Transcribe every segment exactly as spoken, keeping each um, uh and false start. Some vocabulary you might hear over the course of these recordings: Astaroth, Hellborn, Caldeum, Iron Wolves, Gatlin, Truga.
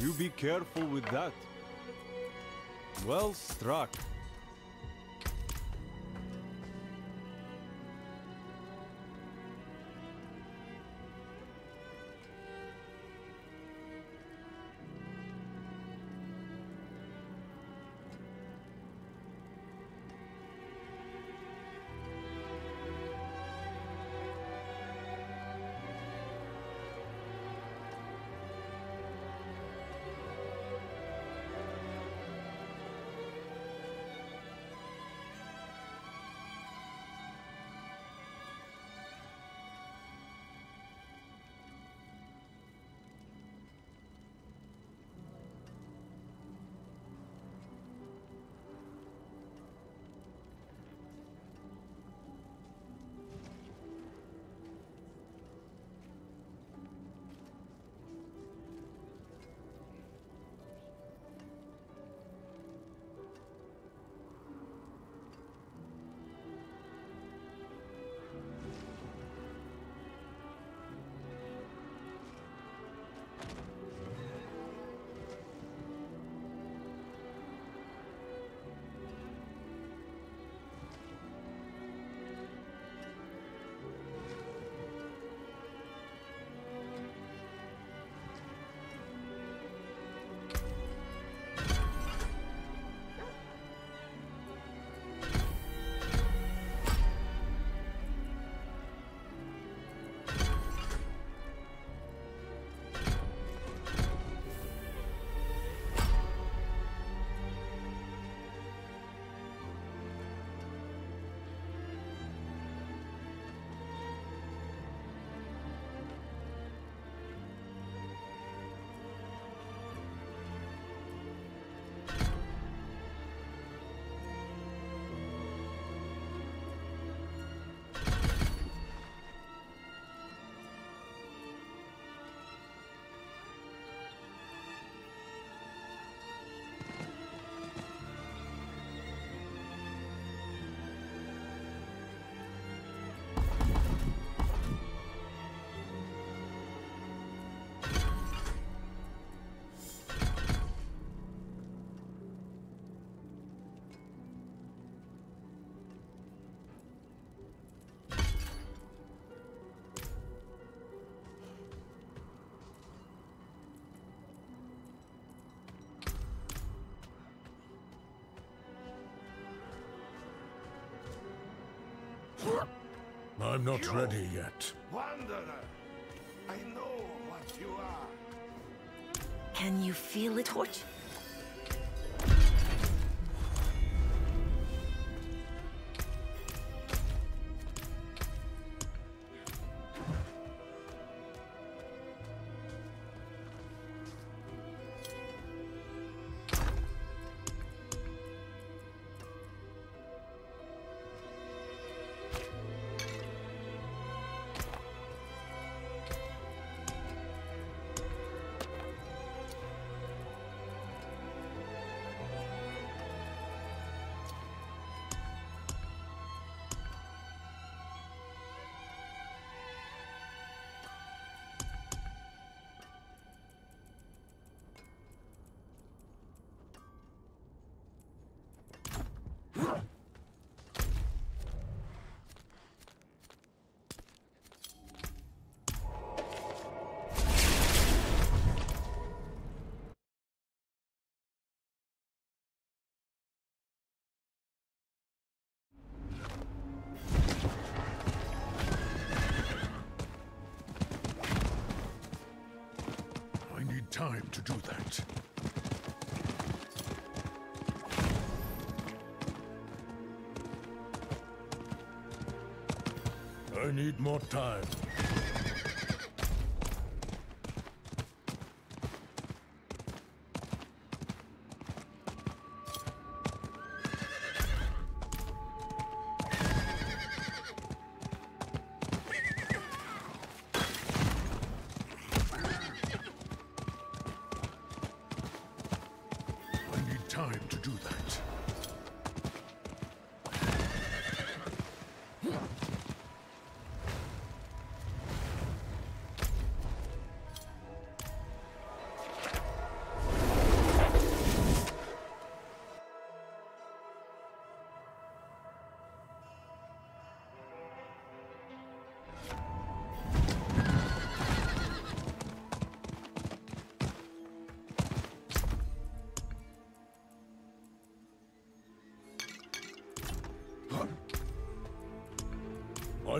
You be careful with that. Well struck. I'm not you ready yet. Wanderer, I know what you are. Can you feel it, Torch? Time to do that. I need more time.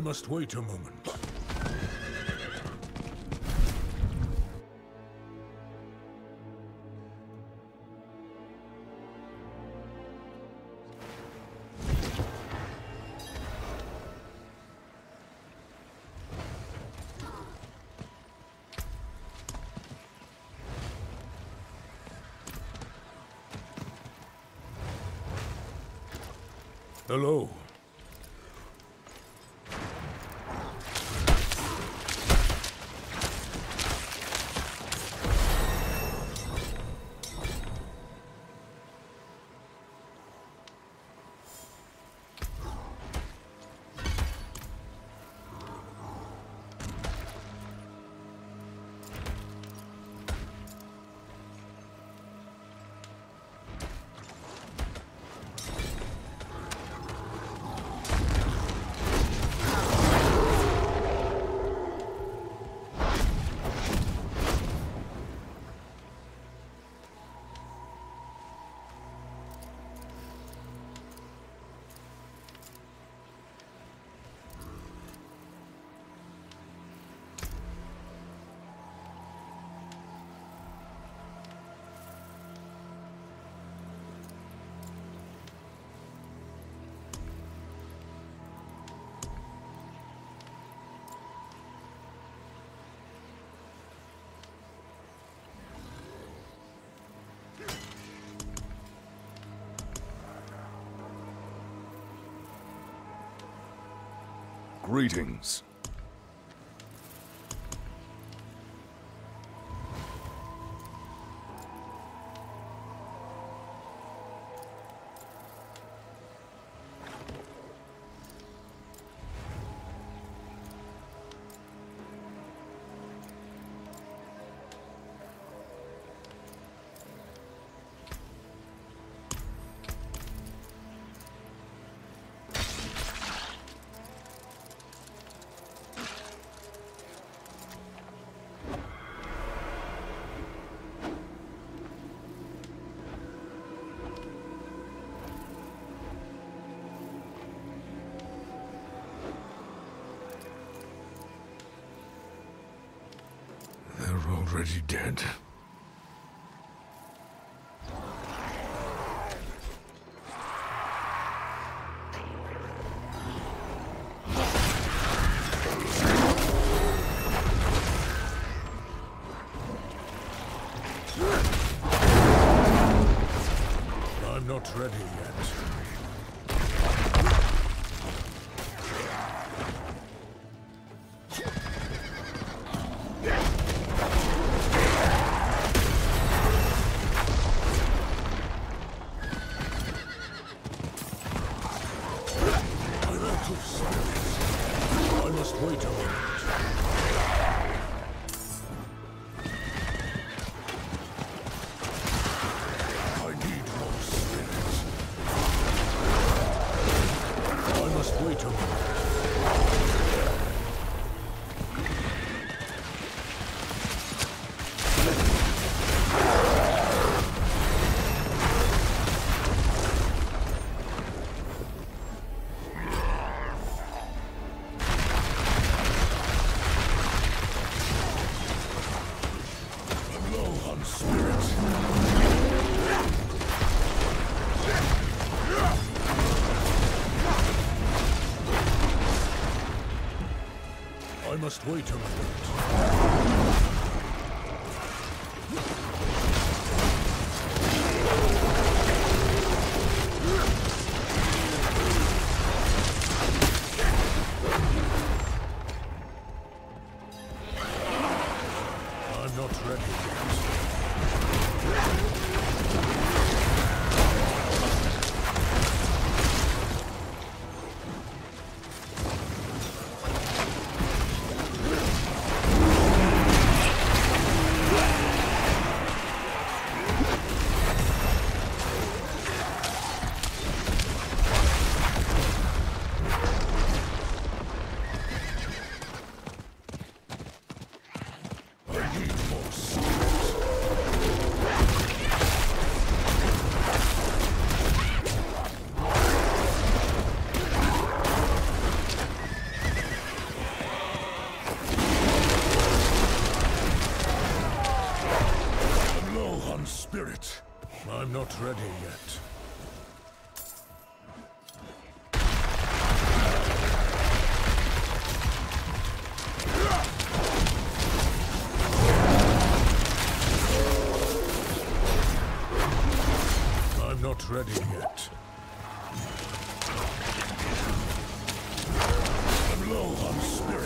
must wait a moment. Hello. Greetings. Already dead. I'm not ready yet. Must wait a minute. Need more spirits. spirit. I'm not ready yet. I'm not ready yet. I'm low on spirit.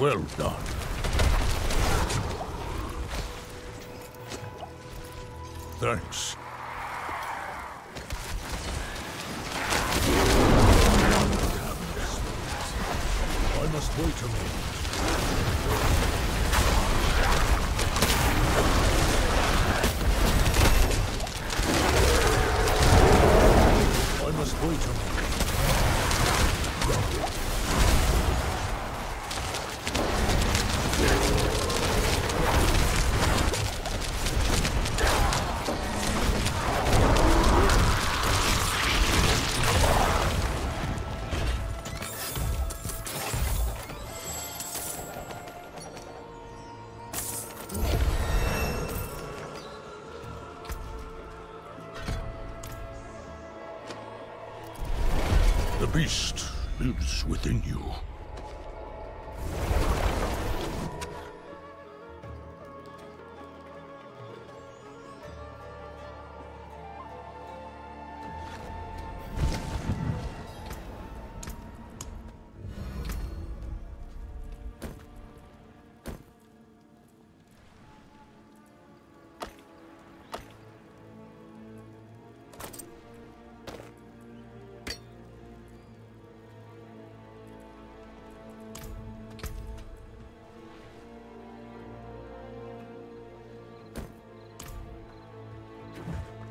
Well done. Thanks. I must wait a minute. I must wait a minute. Within you.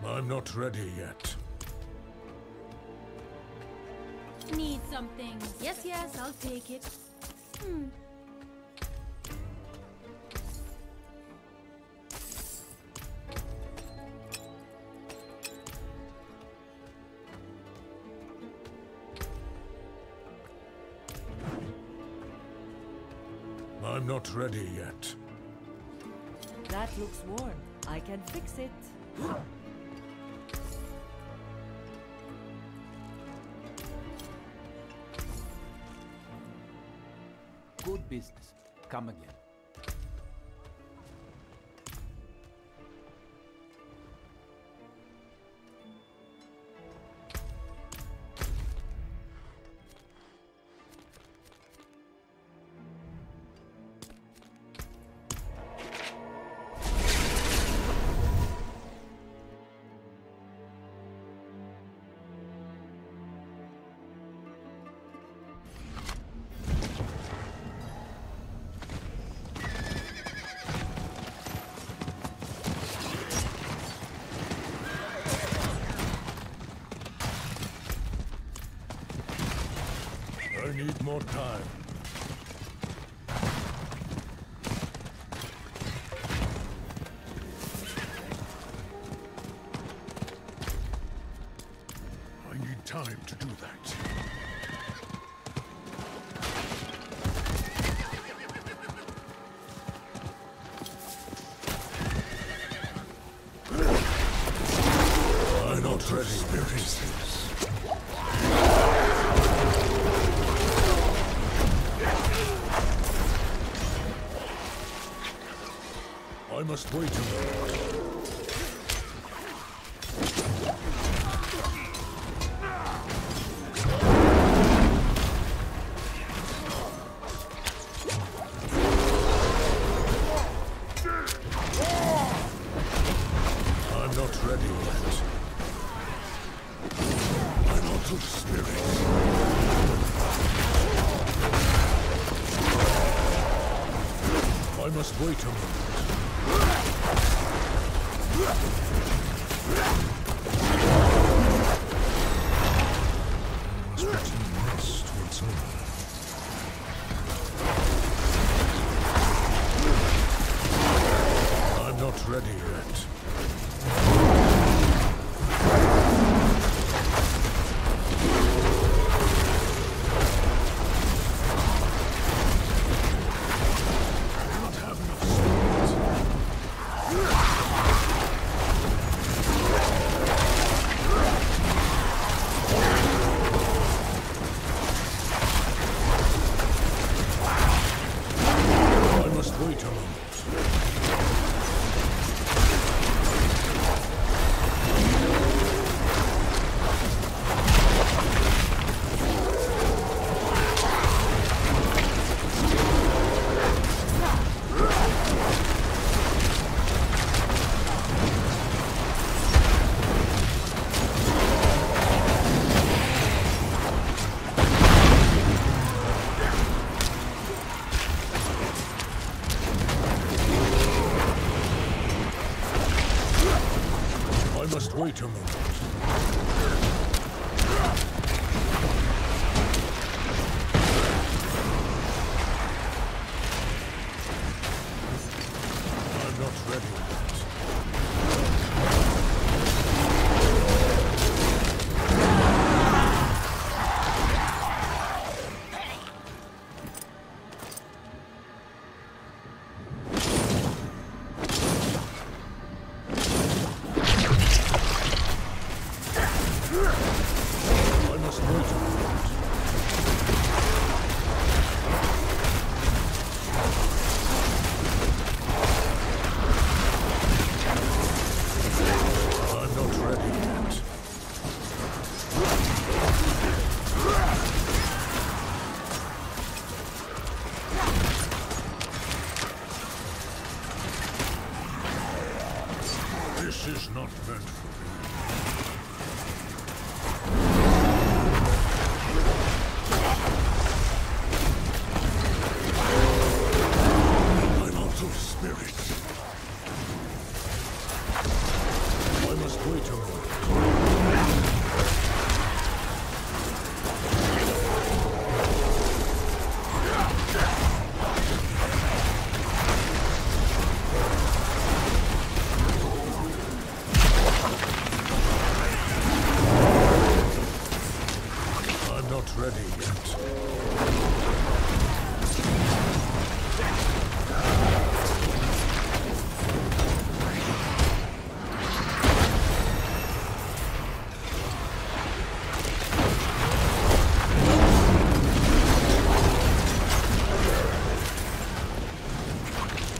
I'm not ready yet. Need something? Yes, yes, I'll take it. Hmm. I'm not ready yet. That looks worn. I can fix it. Good business. Come again. more time. I need time to do that. I'm not ready to experience this. I must wait a minute. Wait a moment.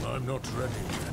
I'm not ready for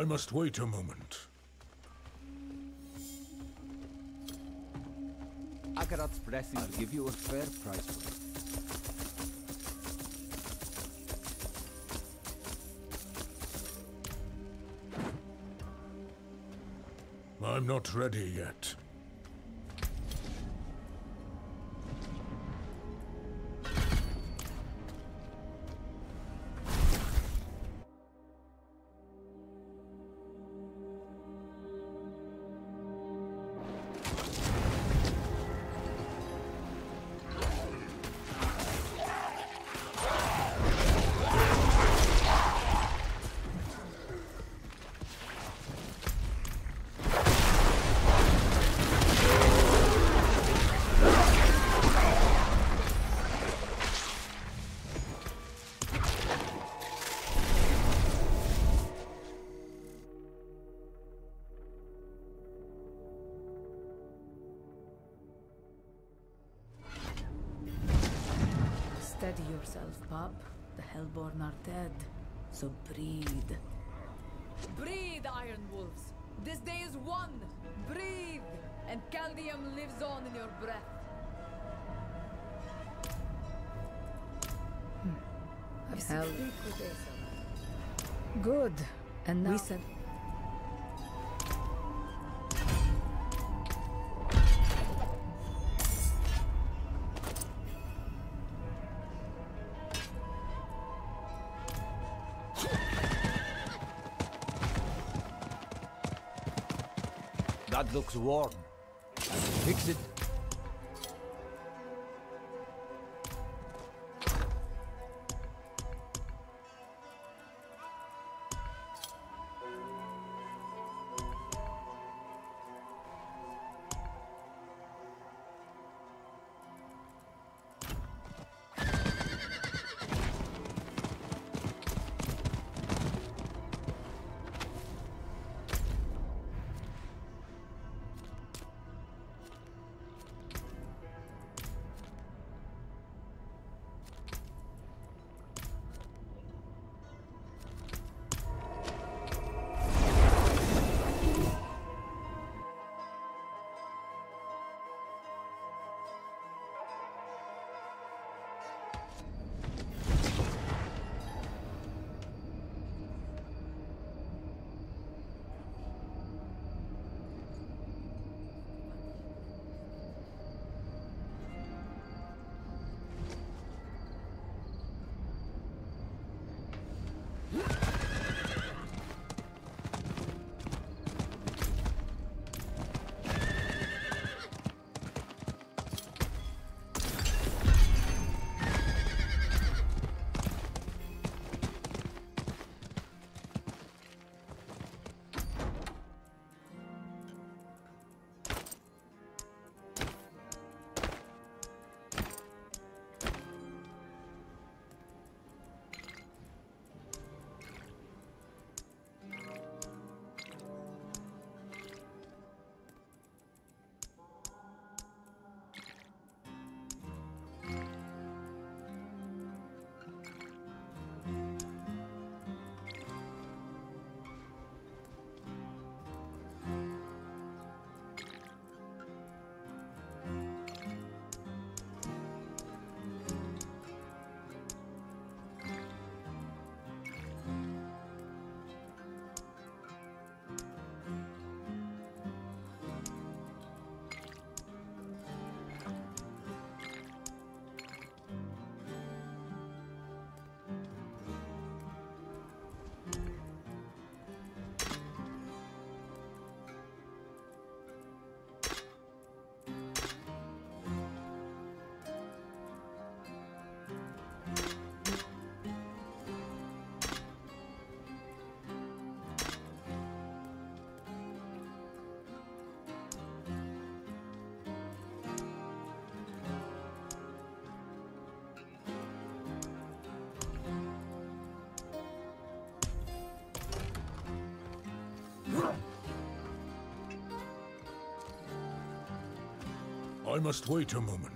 I must wait a moment. Akarat's blessing will give you a fair price for it. I'm not ready yet. Steady yourself, pup. The Hellborn are dead, so breathe. Breathe, Iron Wolves. This day is won. Breathe, and Caldeum lives on in your breath. Hmm. I've held. Good. And now. Listen. That looks warm. I can fix it. I must wait a moment.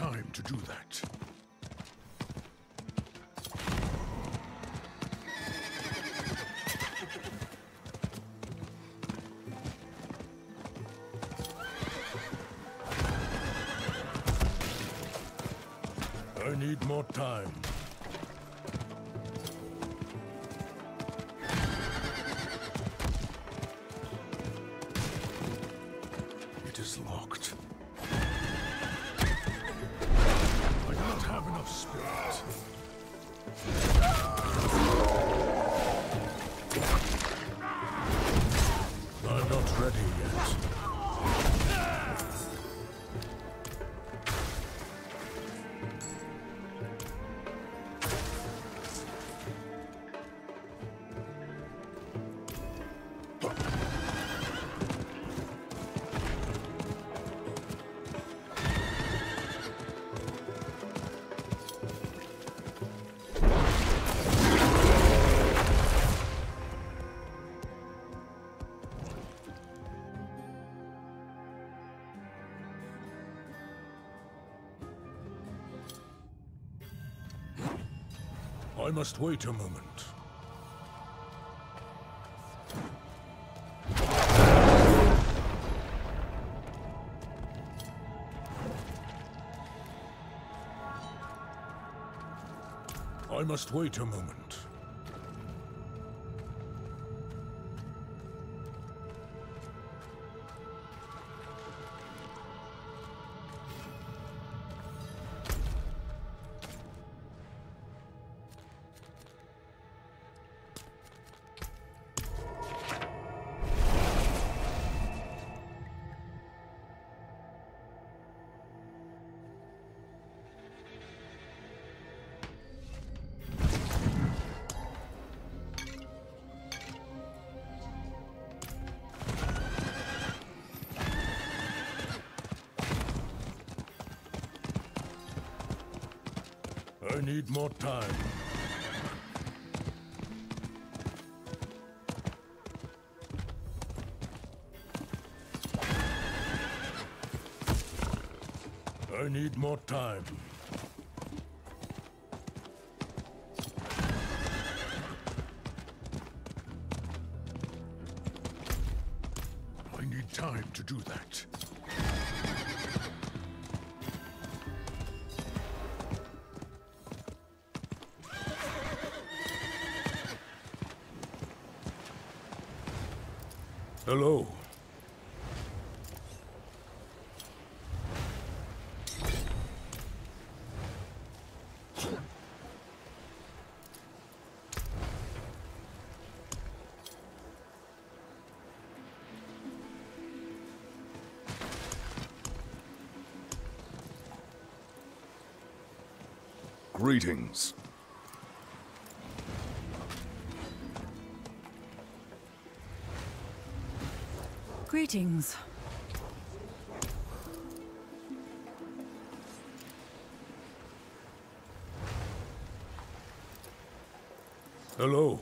time to do that. I need more time. It is locked. I don't have enough spirit. I'm not ready yet. I must wait a moment. I must wait a moment. I need more time. I need more time. I need time to do that. Hello. Greetings. Greetings. Hello.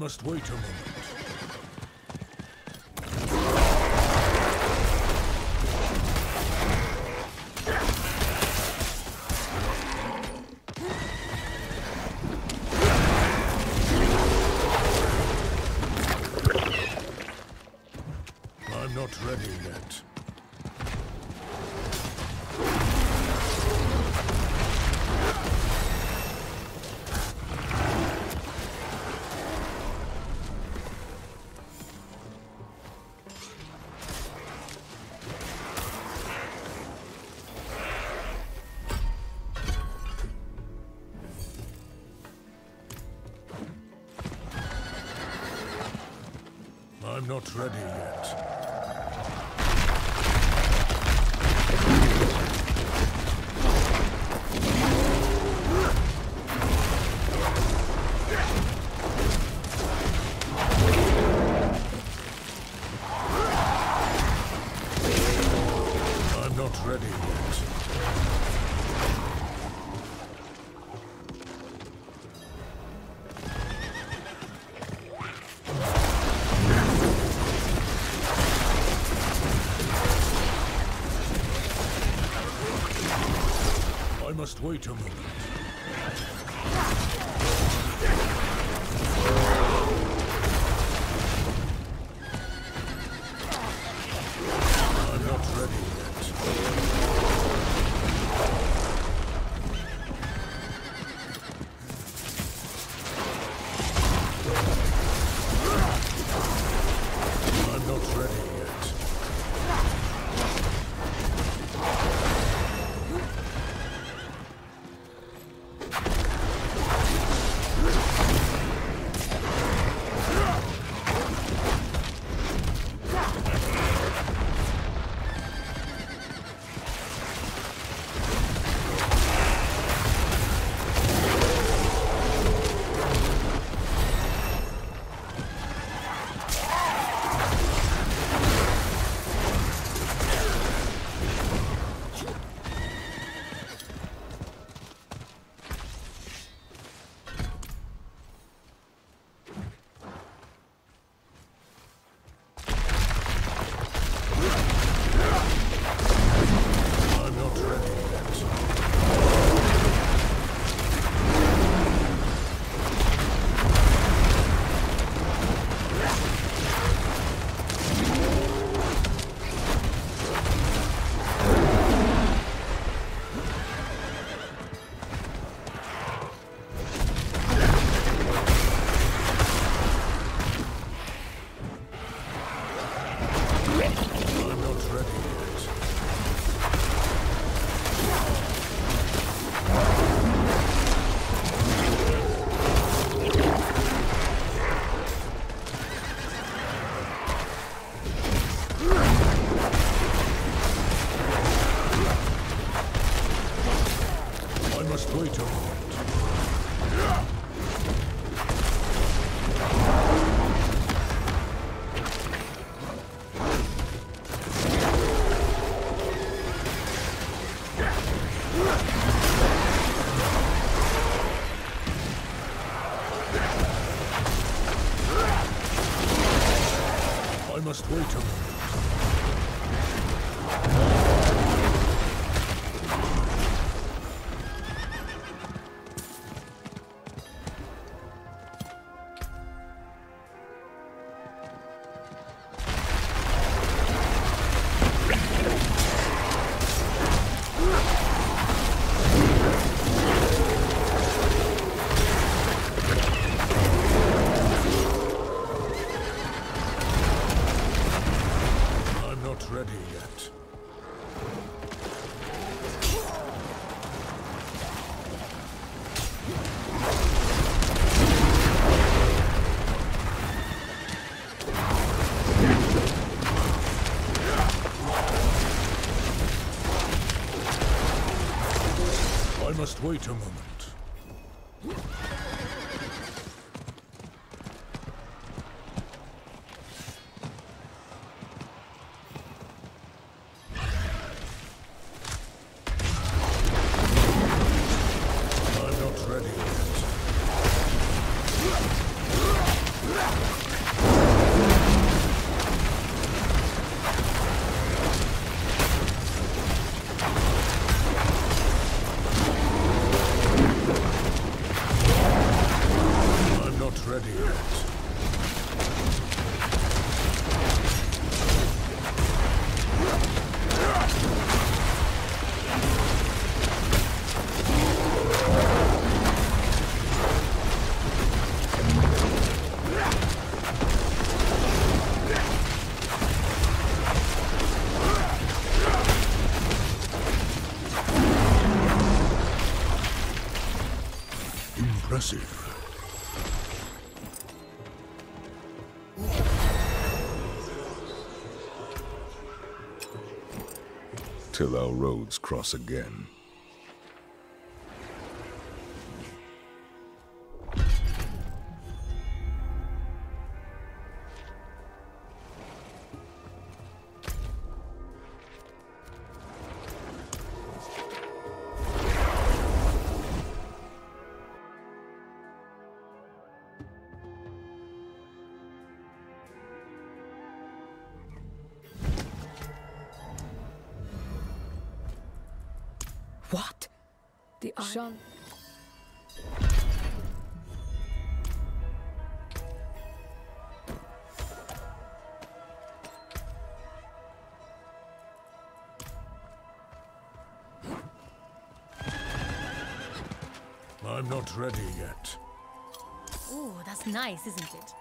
must wait a moment. I'm not ready yet. I'm not ready yet. Just wait a moment. I'm not ready yet. I'm not ready yet. I must wait a moment. Just wait a moment. I'm not ready yet. massive. Till our roads cross again. What? The Iron... I'm not ready yet. Ooh, that's nice, isn't it?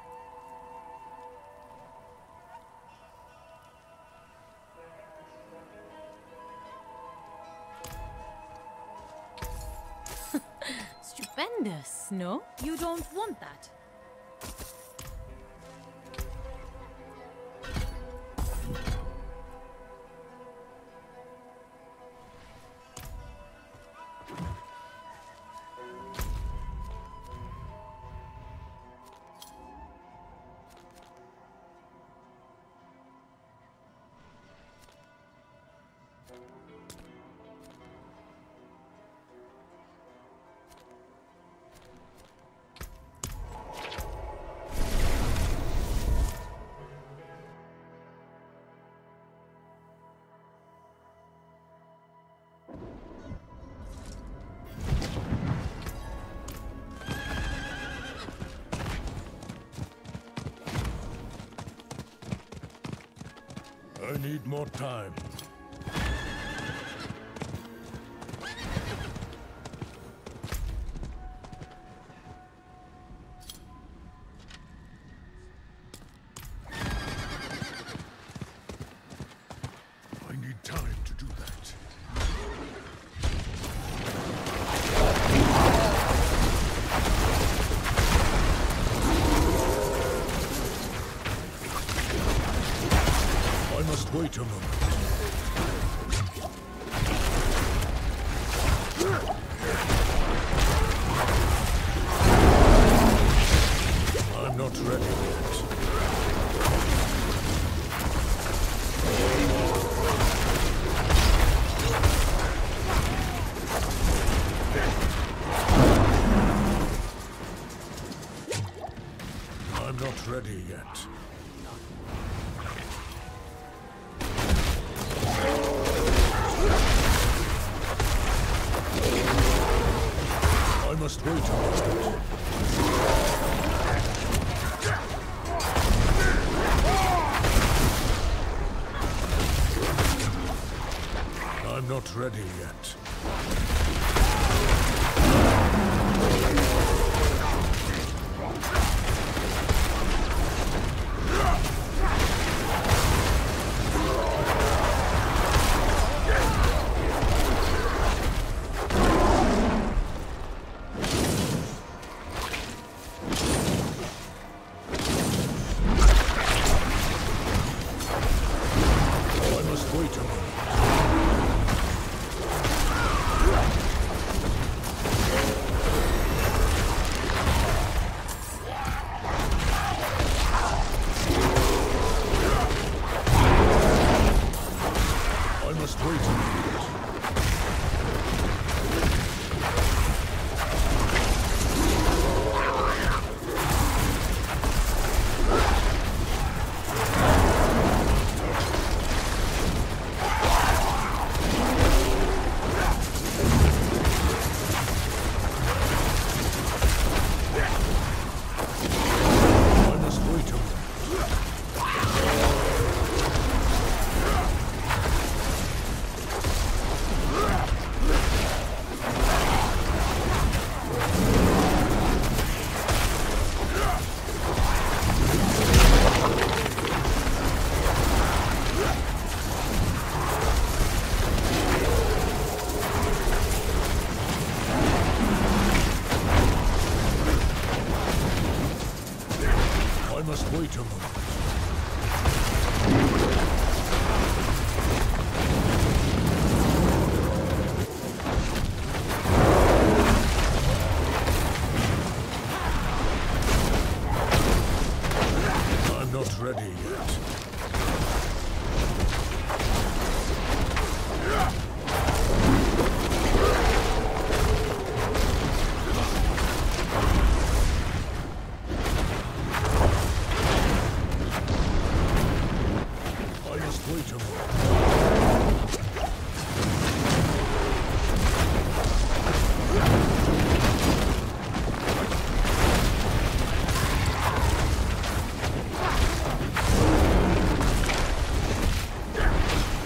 Stupendous, no? You don't want that. I need more time. Wait a moment. I'm not ready yet. I'm not ready yet. Wait a minute. I'm not ready yet. устойчивы.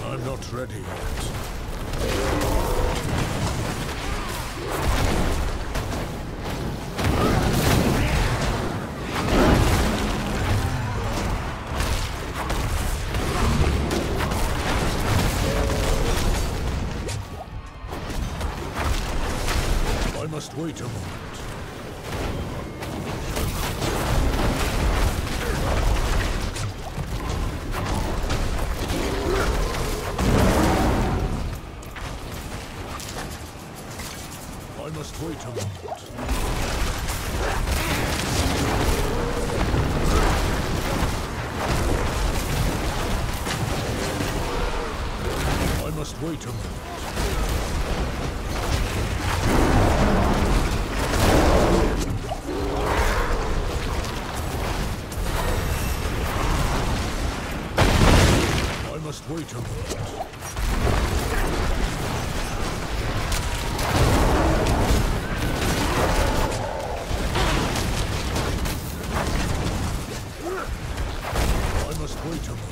I'm not ready yet. Just wait a moment. I must wait a moment. I must wait a moment. Just wait a moment. I must wait a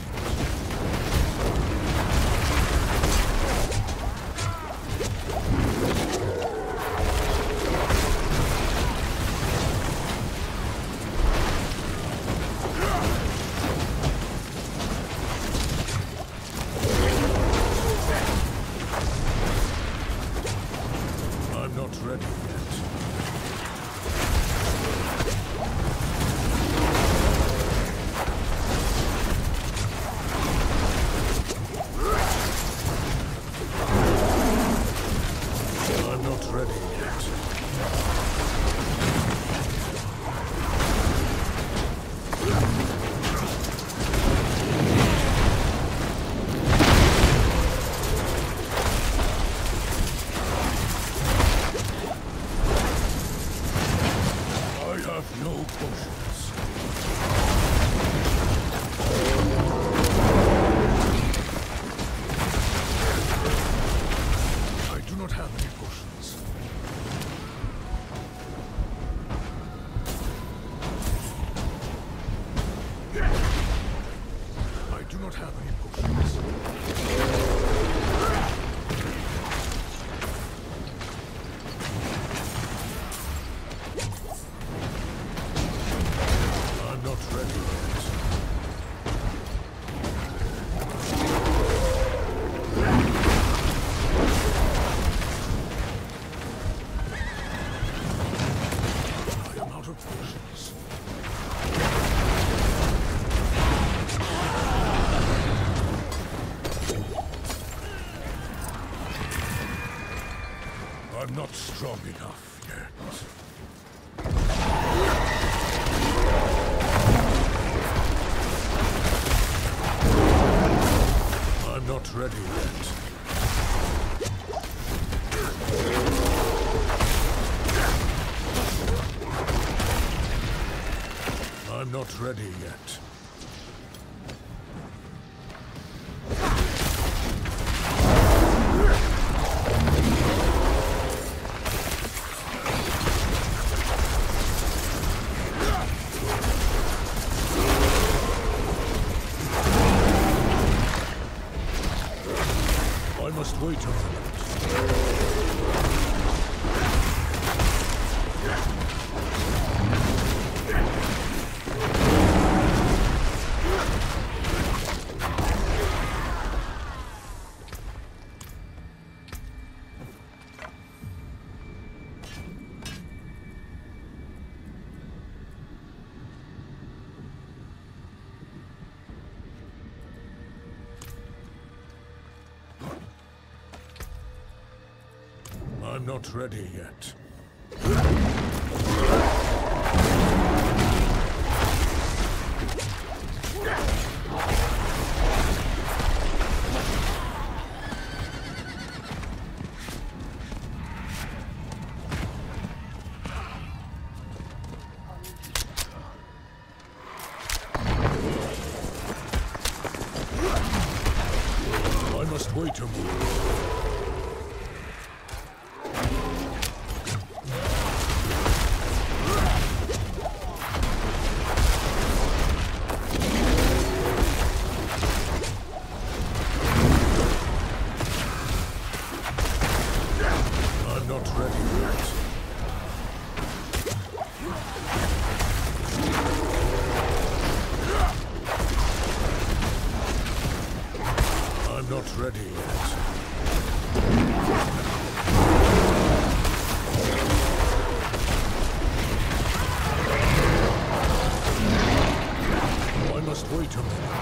I'm not strong enough yet. I'm not ready yet. I'm not ready yet. Wait a minute. I'm not ready yet. must wait a moment. Not ready yet. I must wait a minute.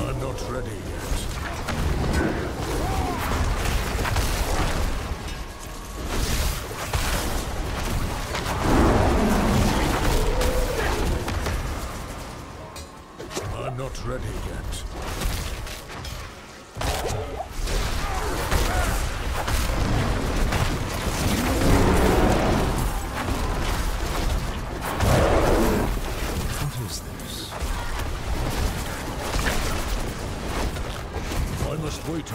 I'm not ready yet. Just wait a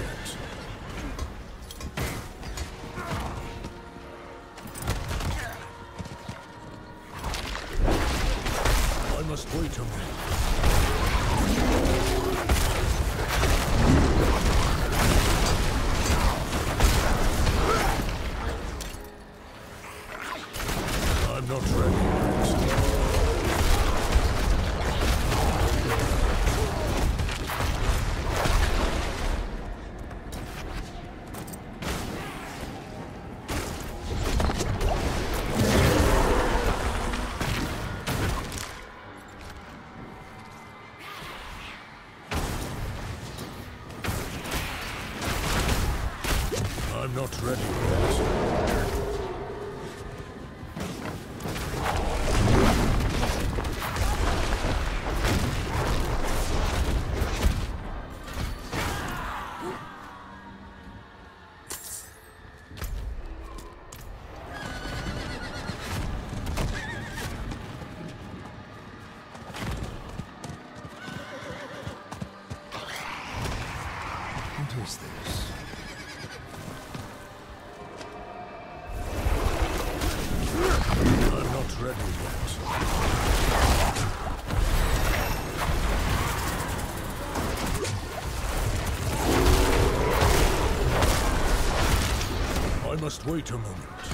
moment.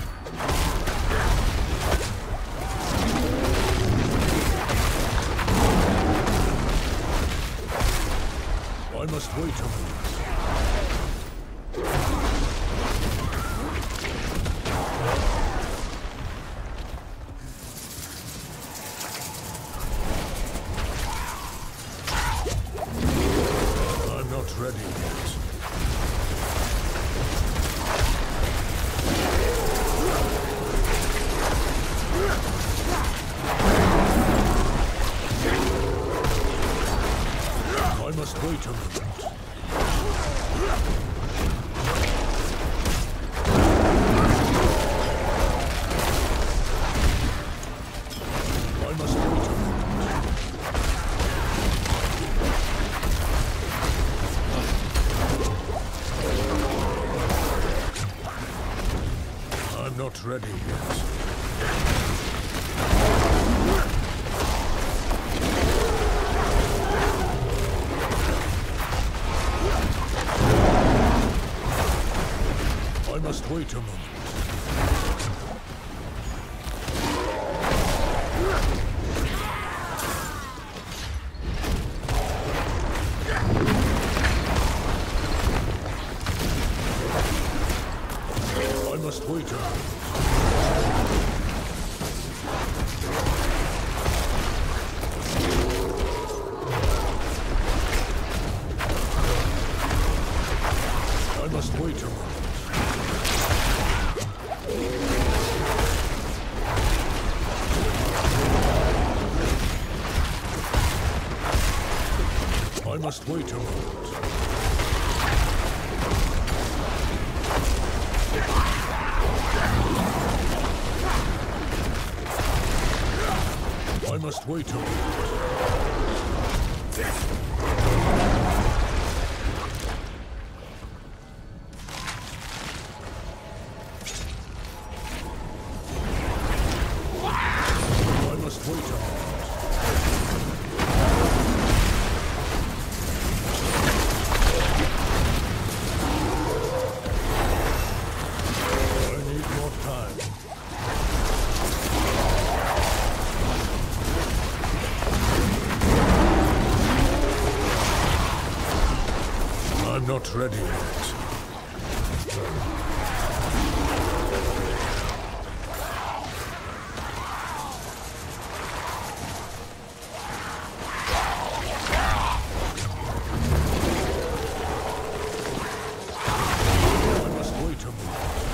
I must wait a moment. I'm not ready yet. Wait a minute. I must wait a minute. I'm not ready yet. Wait a moment. I must wait a moment. I must wait a moment. I must wait a moment. Not ready yet. I must wait a moment.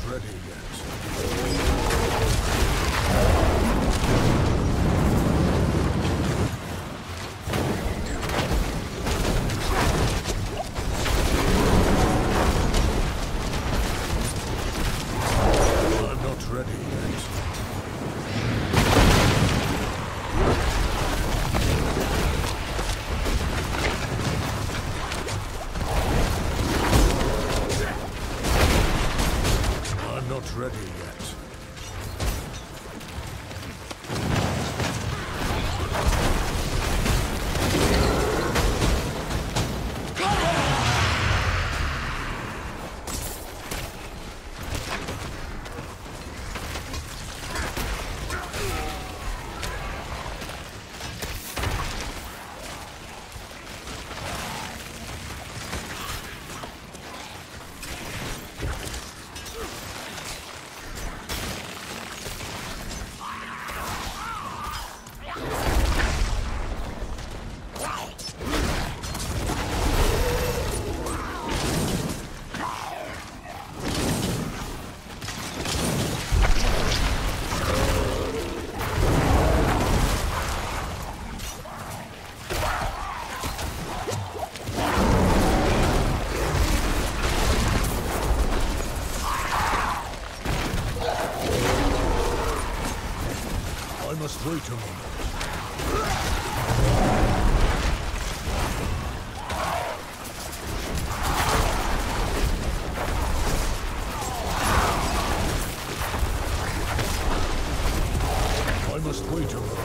Ready yet. Ready yet. I must wait a moment. I must wait a moment.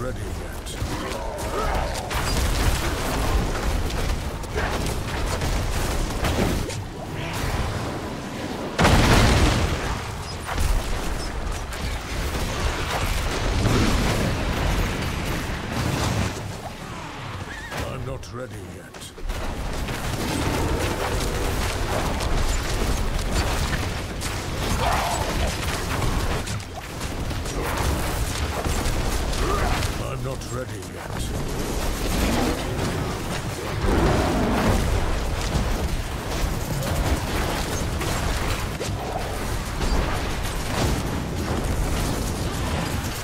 ready yet. Ready yet. I'm not ready yet.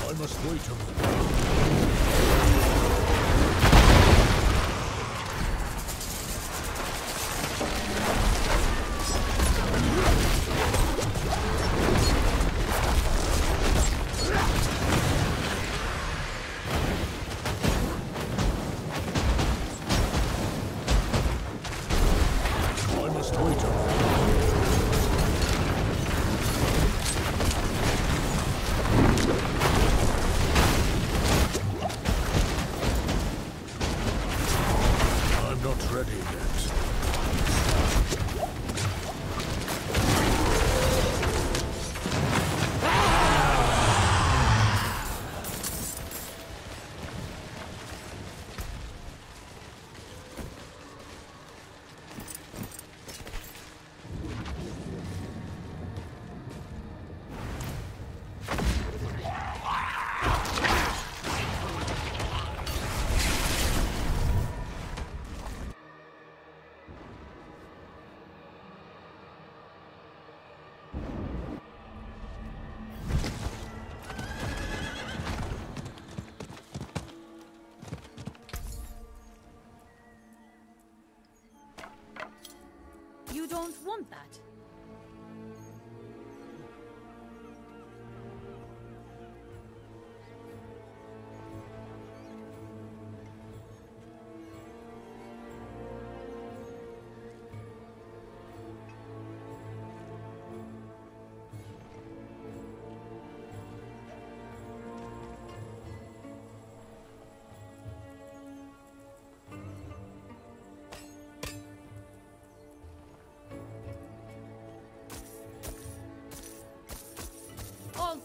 I must wait a moment. Don't want that.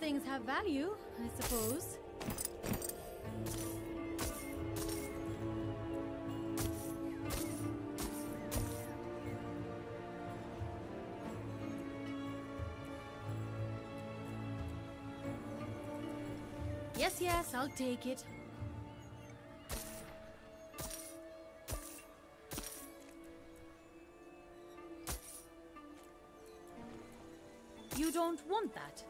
Things have value, I suppose. Yes, yes, I'll take it. You don't want that.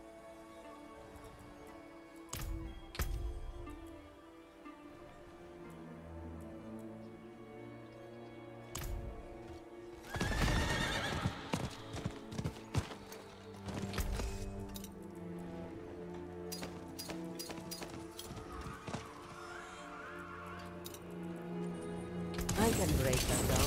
I can break them down.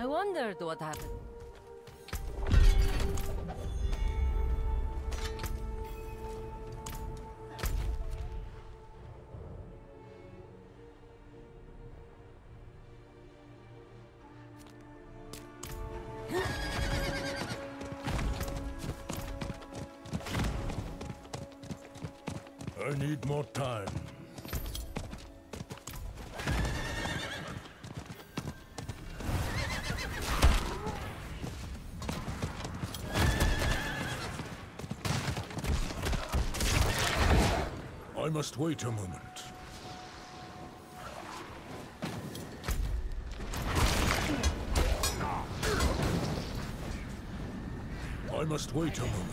I wondered what happened. I need more time. I must wait a moment. I must wait a moment.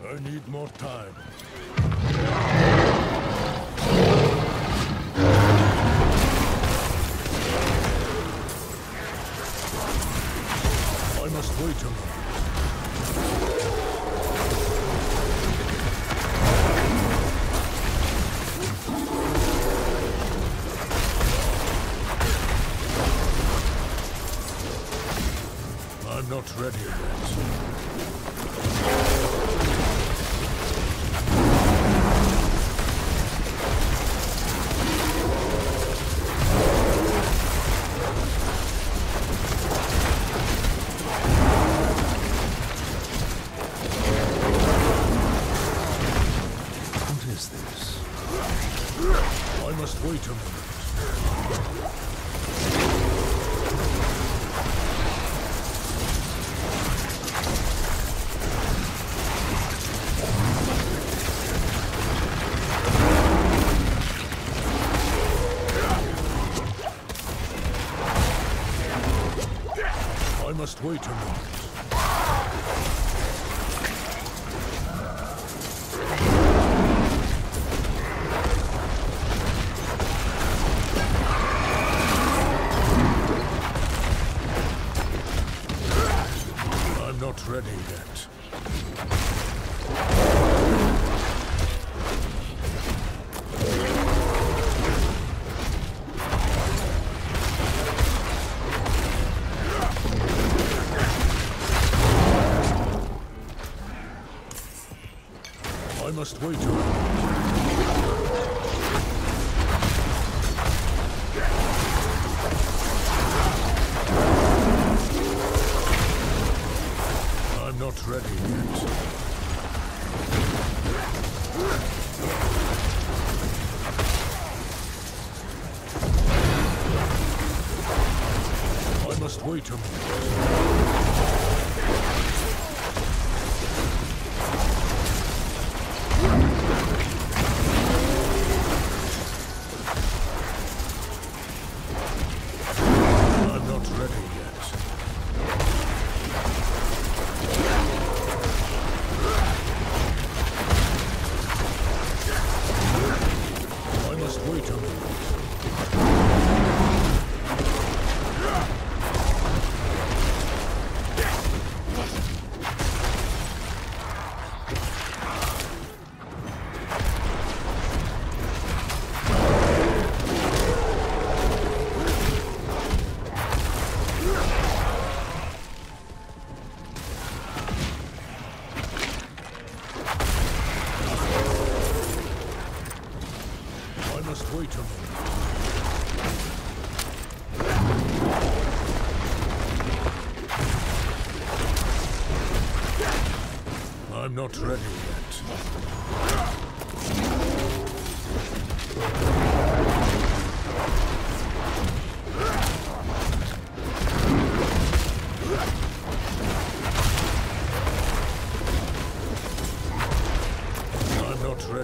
I need more time. I must wait a moment. I'm not ready yet. Just wait a minute. Just wait a minute. Not ready yet. I'm not ready yet.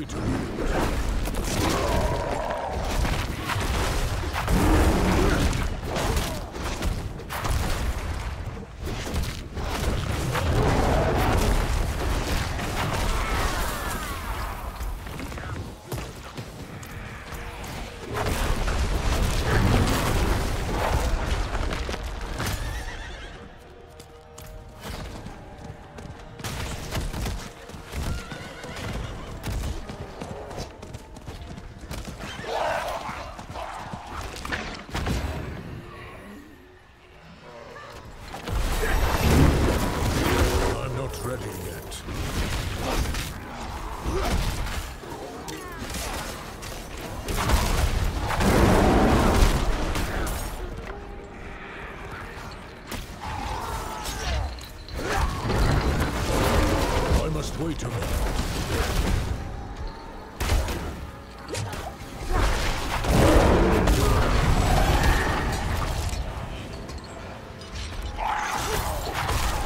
Wait a minute. Wait a minute.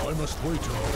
I must wait a moment.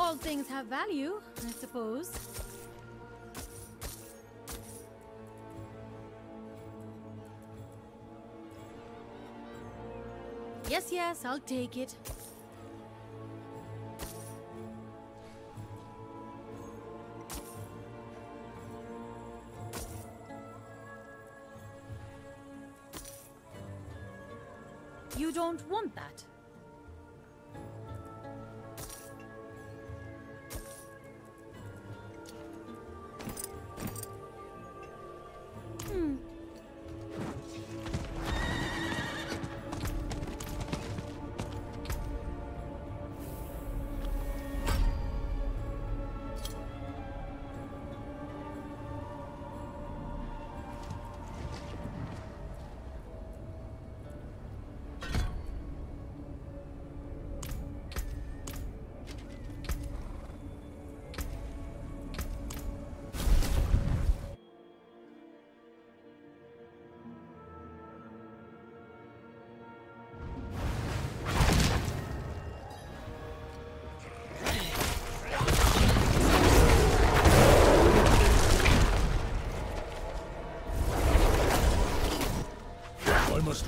All things have value, I suppose. Yes, yes, I'll take it. You don't want that.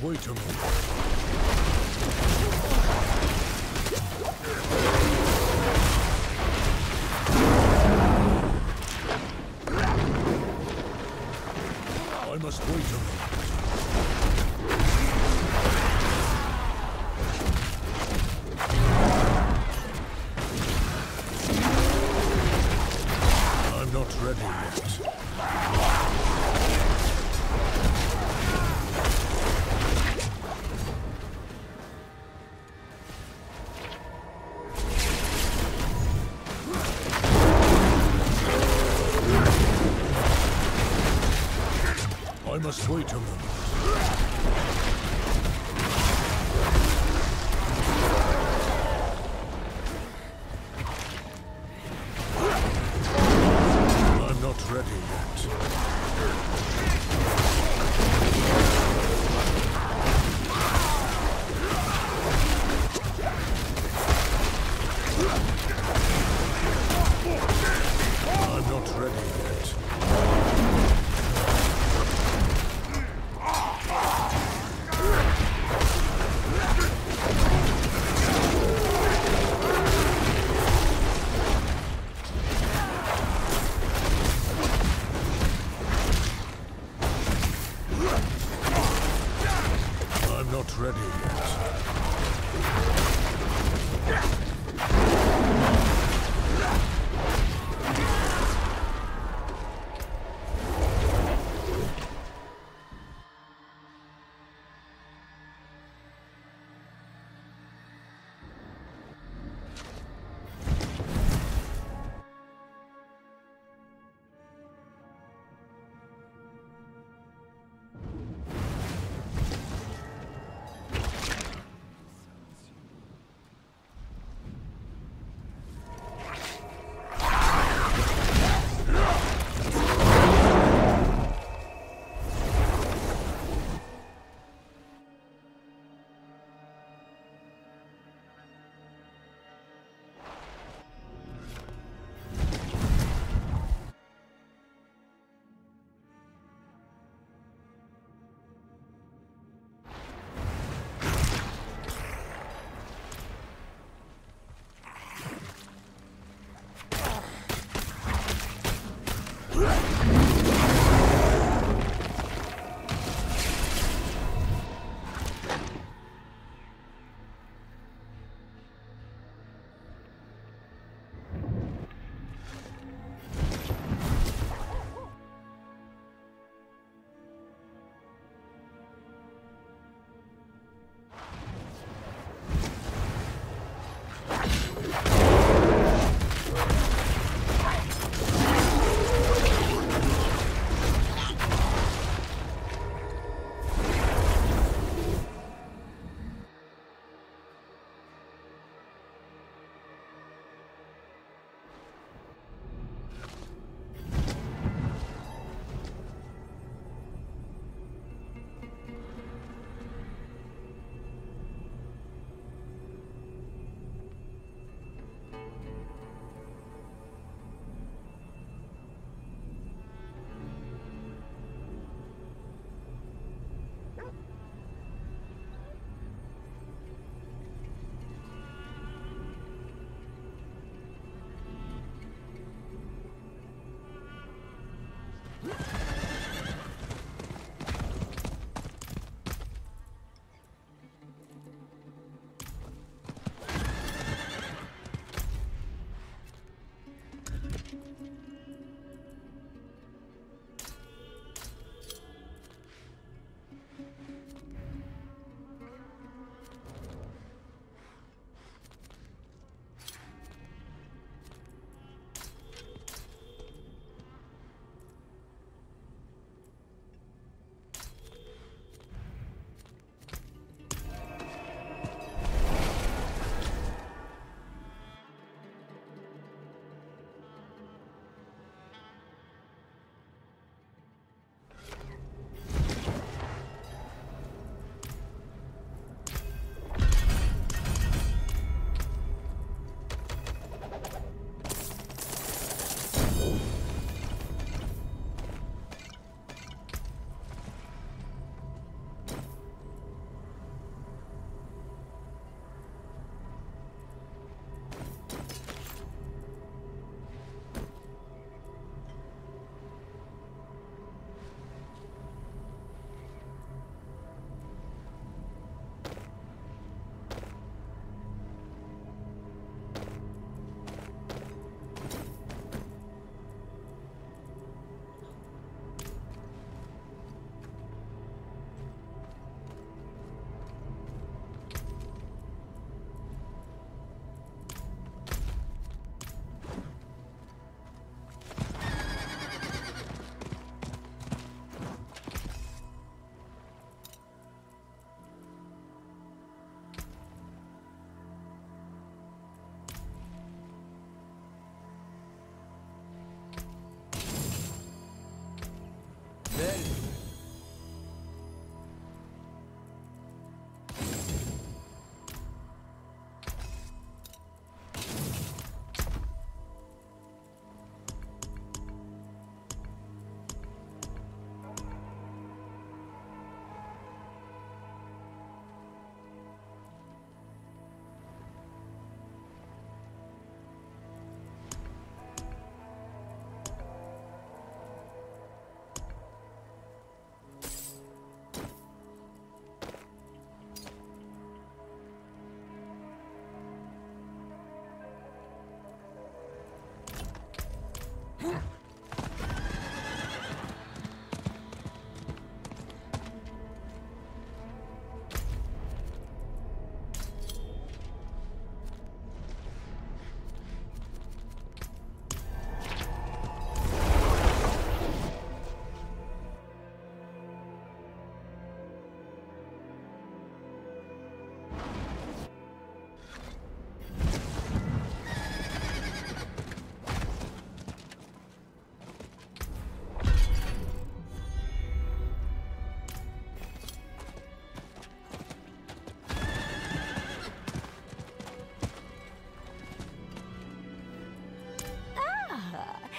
Wait a minute. Must wait a moment. I'm not ready yet. I'm not ready yet. Oh!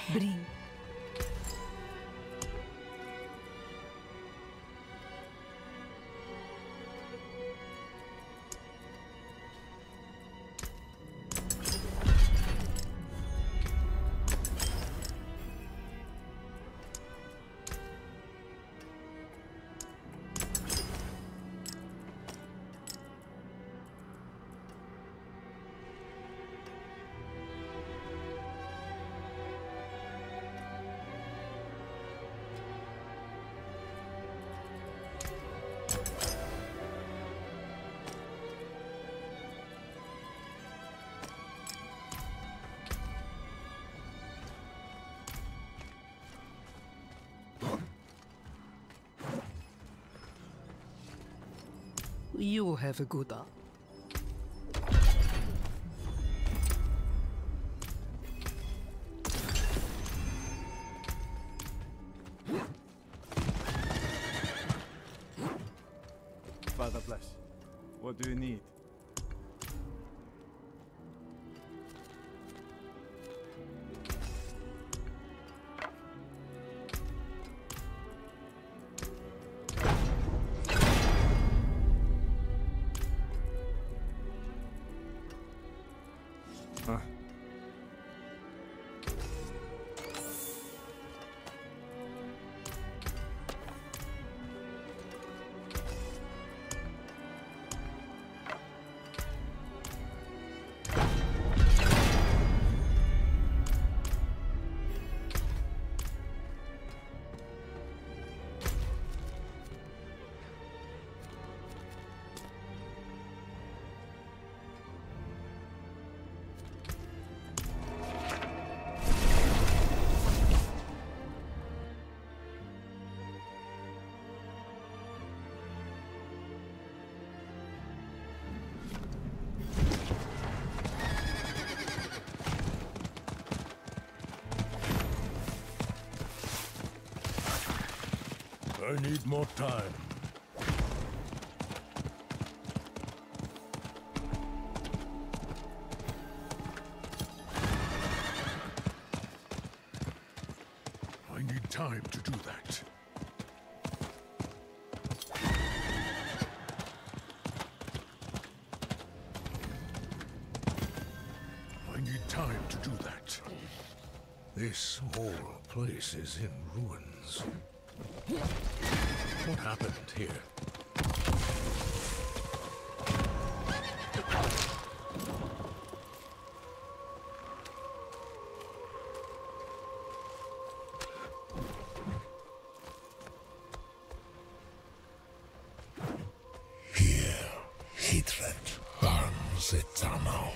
Блин. You have a good eye. Father bless. What do you need? I need more time. I need time to do that. I need time to do that. This whole place is in ruins. What happened here? Here, hatred burns eternal.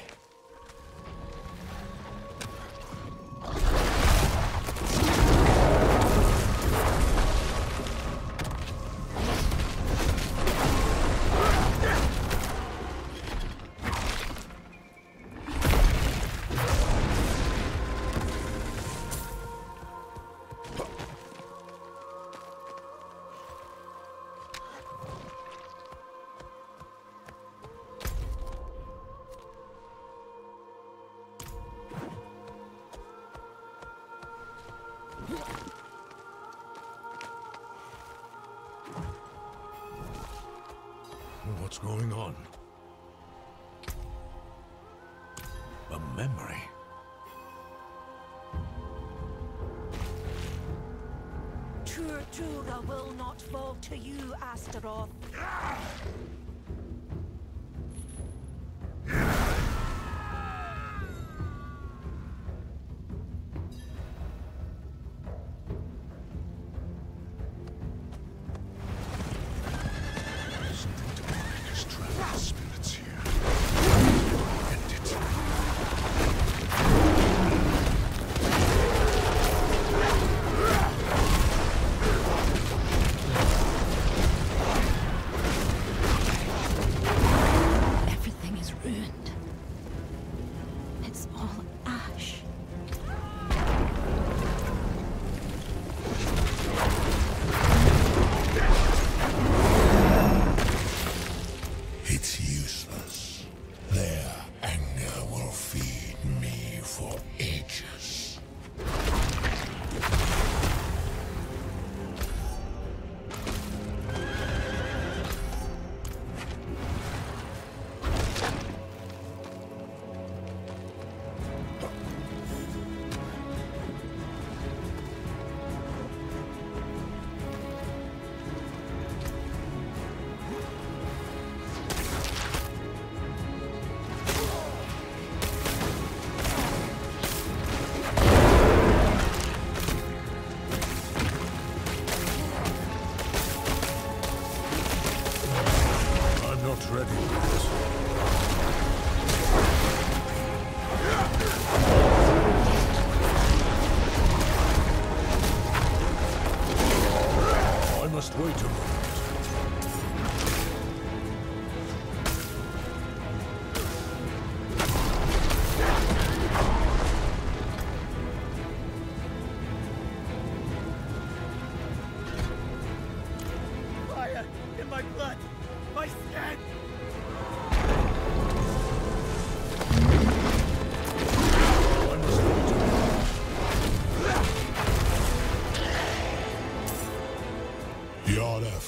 What's going on? A memory. Truga will not fall to you, Astaroth.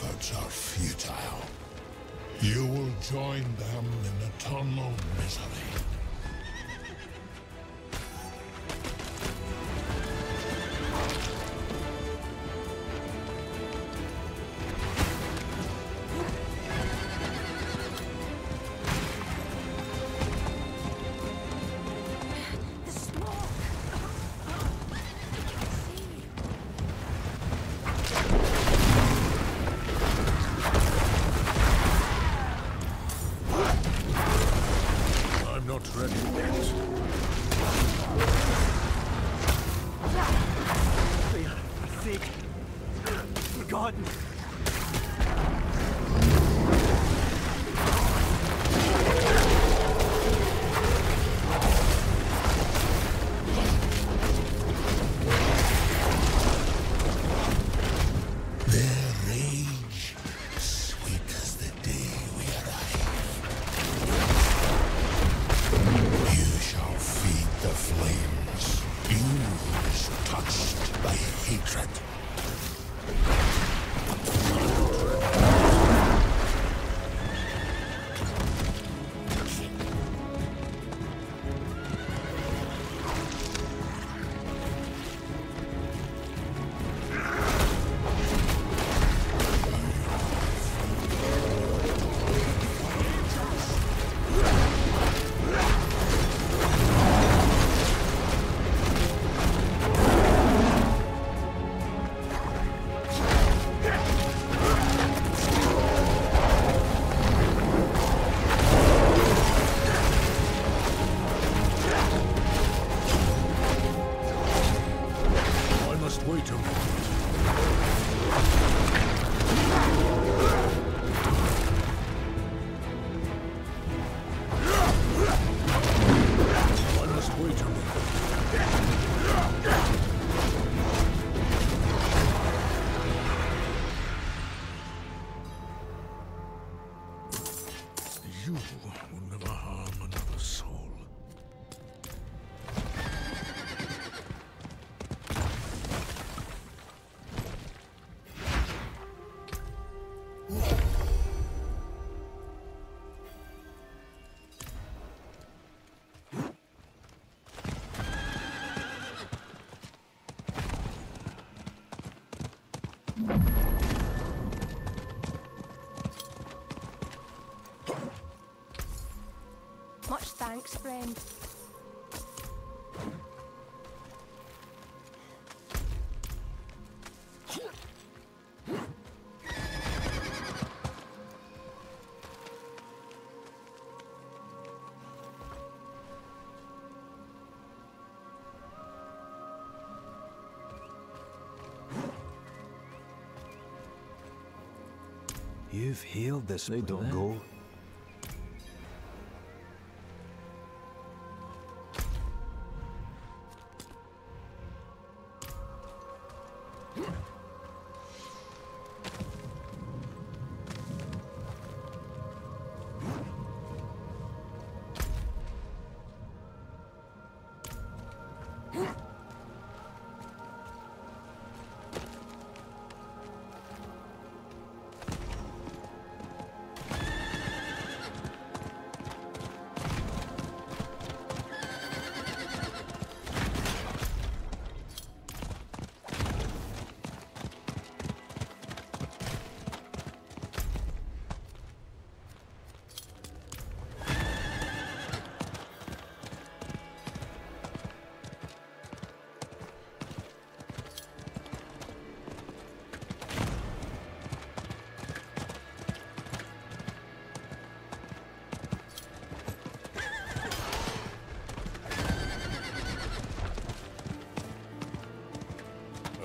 efforts are futile. You will join them in eternal misery. Much thanks, friend. You've healed this. They don't go.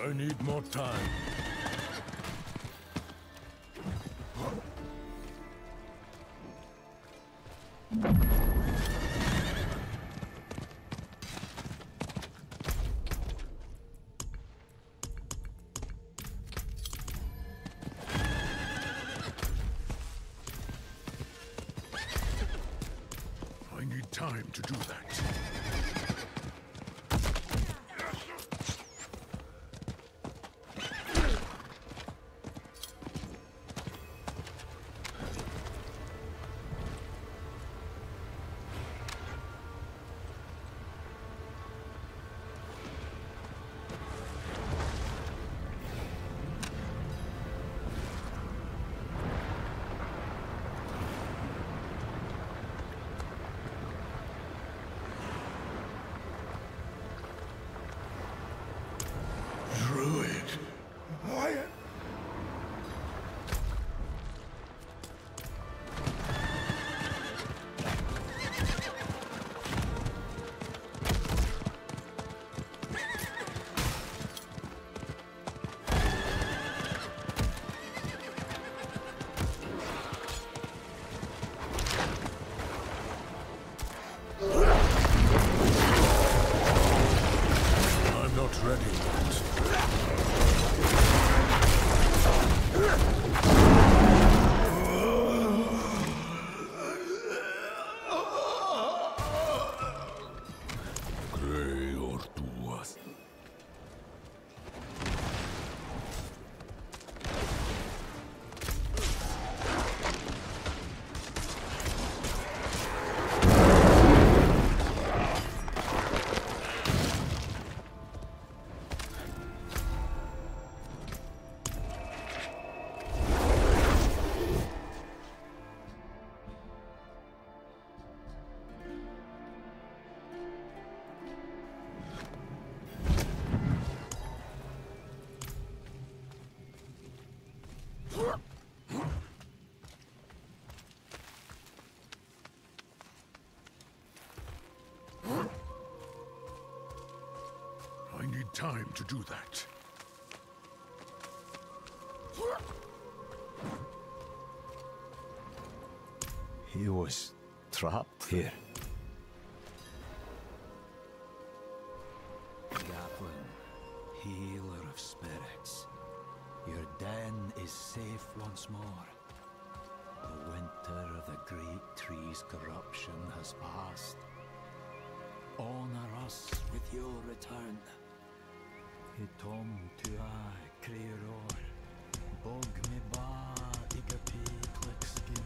I need more time. I need time to do that. I need time to do that. He was trapped here. Gatlin, healer of spirits, your den is safe once more. The winter of the great tree's corruption has passed. Honor us with your return. Hitom tua kreiror, bog me ba igapi klikskim.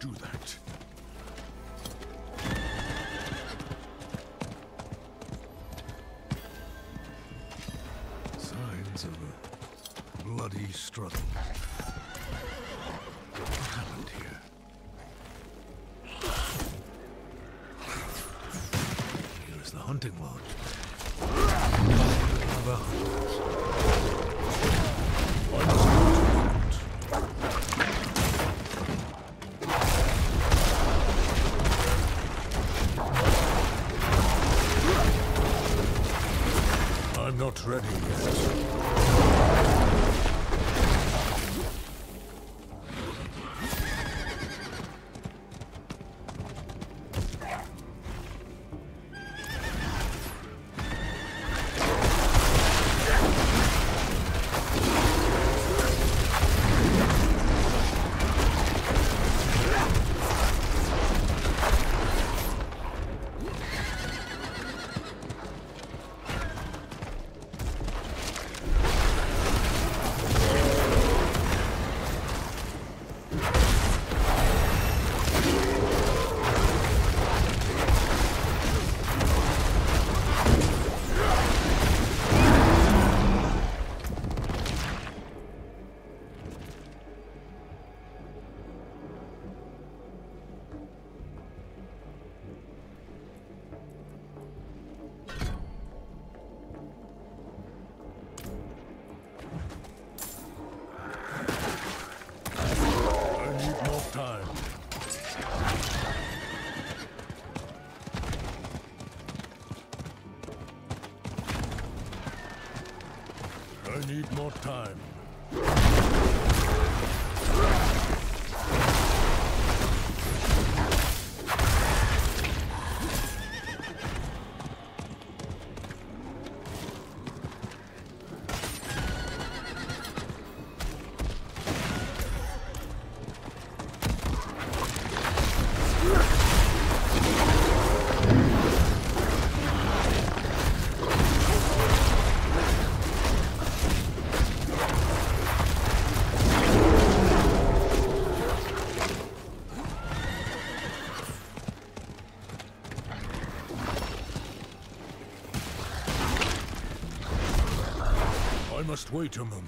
do that. Signs of a bloody struggle. What happened here? Here is the hunting lodge. Of our hunters. Not ready yet. I need more time. Just wait a moment.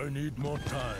I need more time.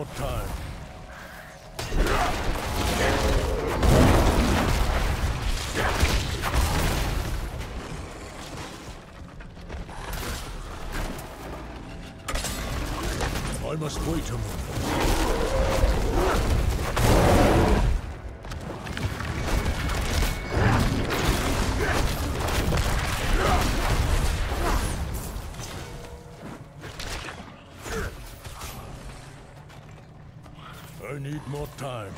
your time. I must wait a moment. Need more time.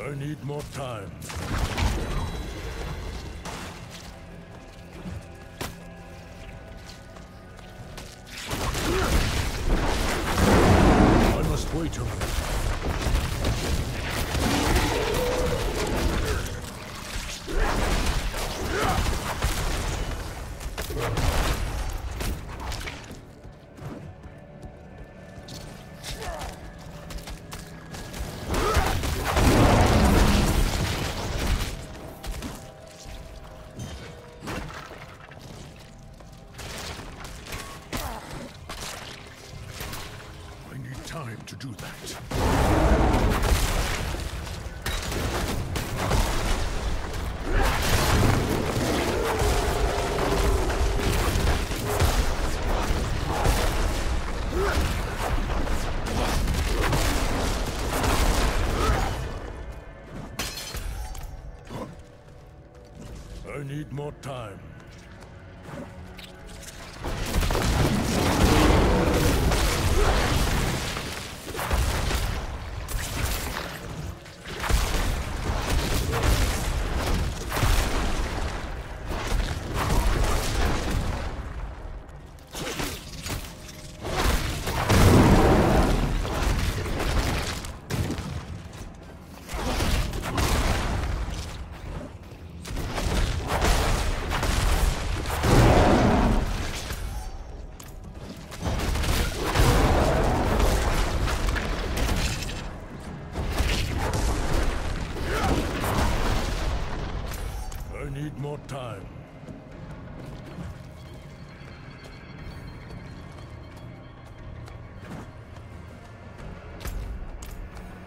I need more time. I need more time. I need more time. Wait a minute. More time.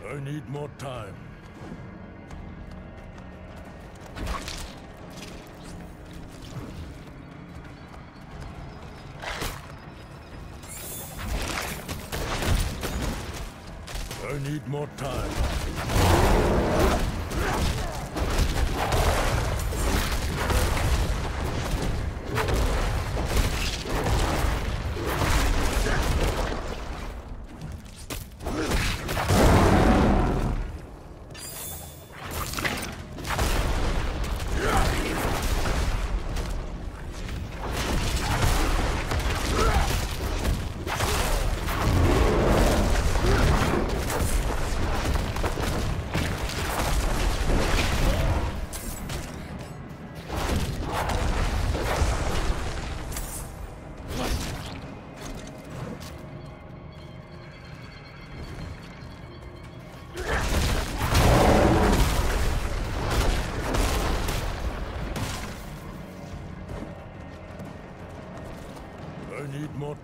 I need more time. I need more time.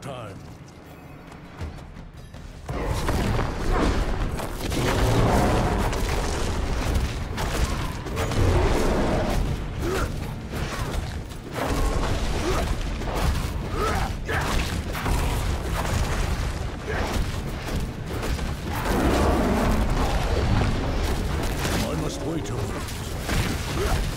Time. I must wait a minute. Wait a minute.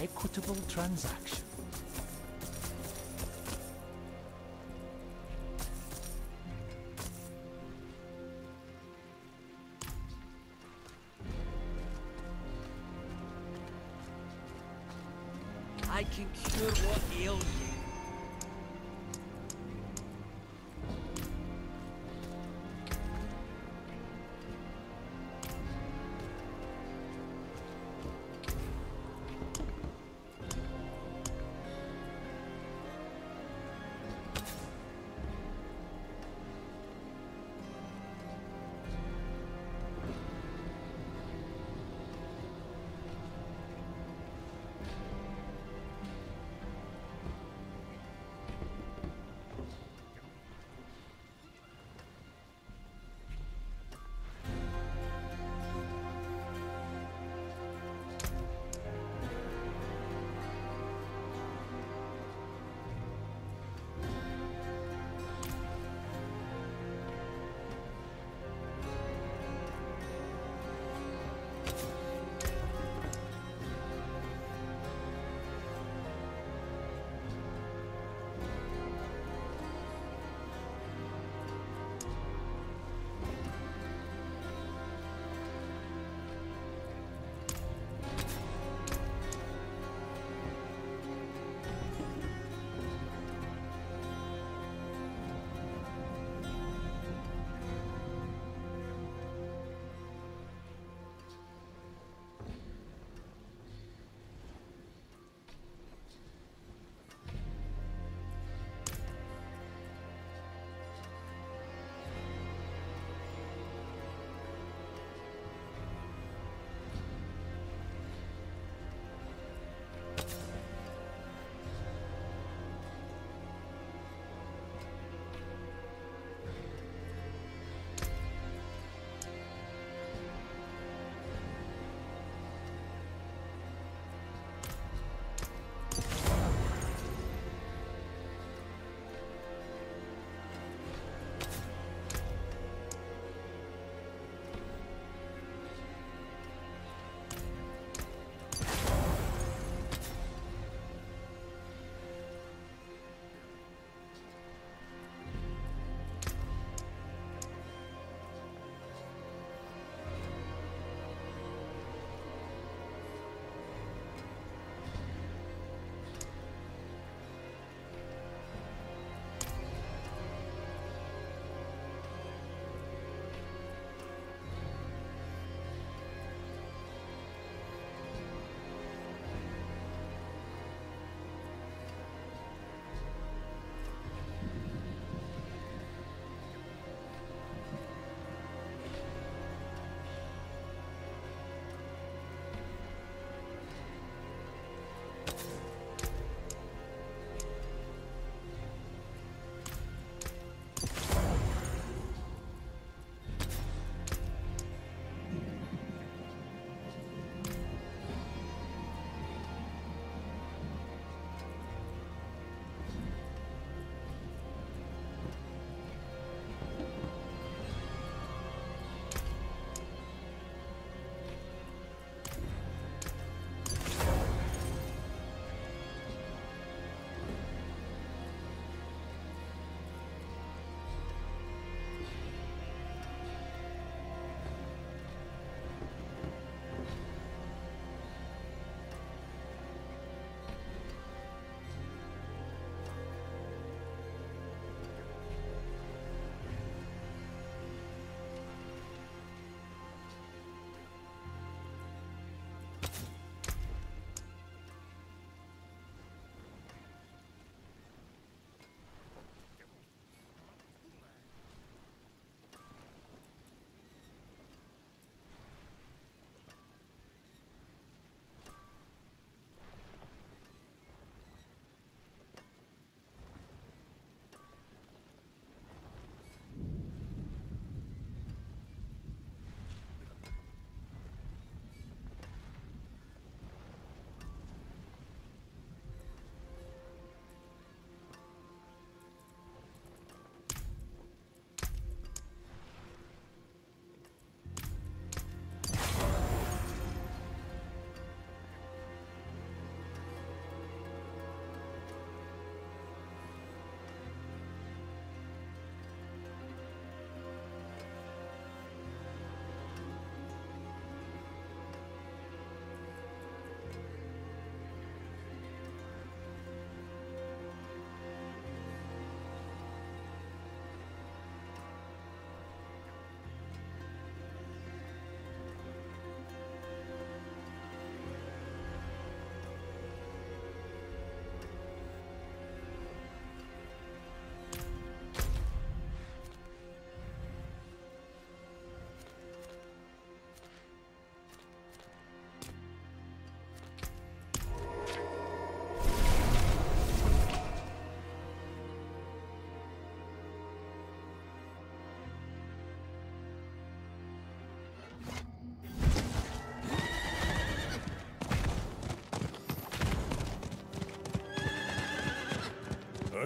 Equitable transaction. I can cure what ails you.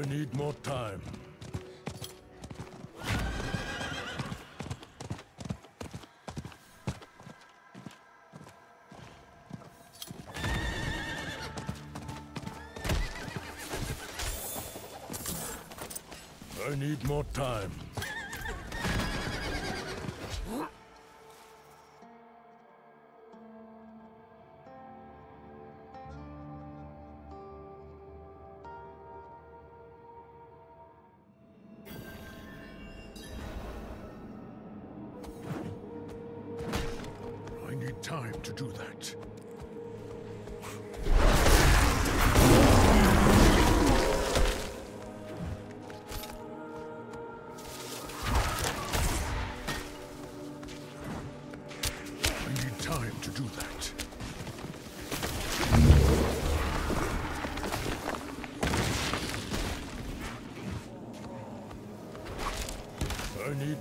I need more time. I need more time.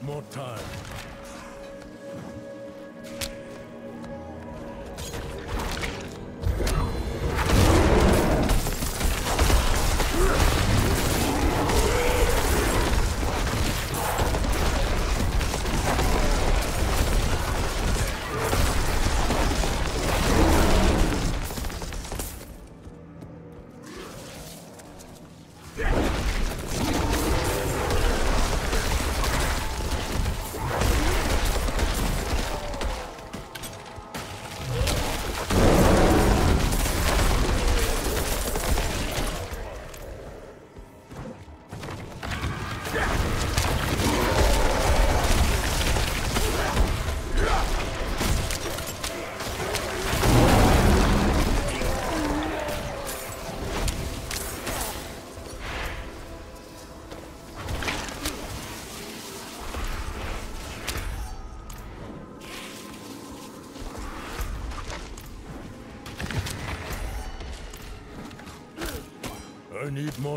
More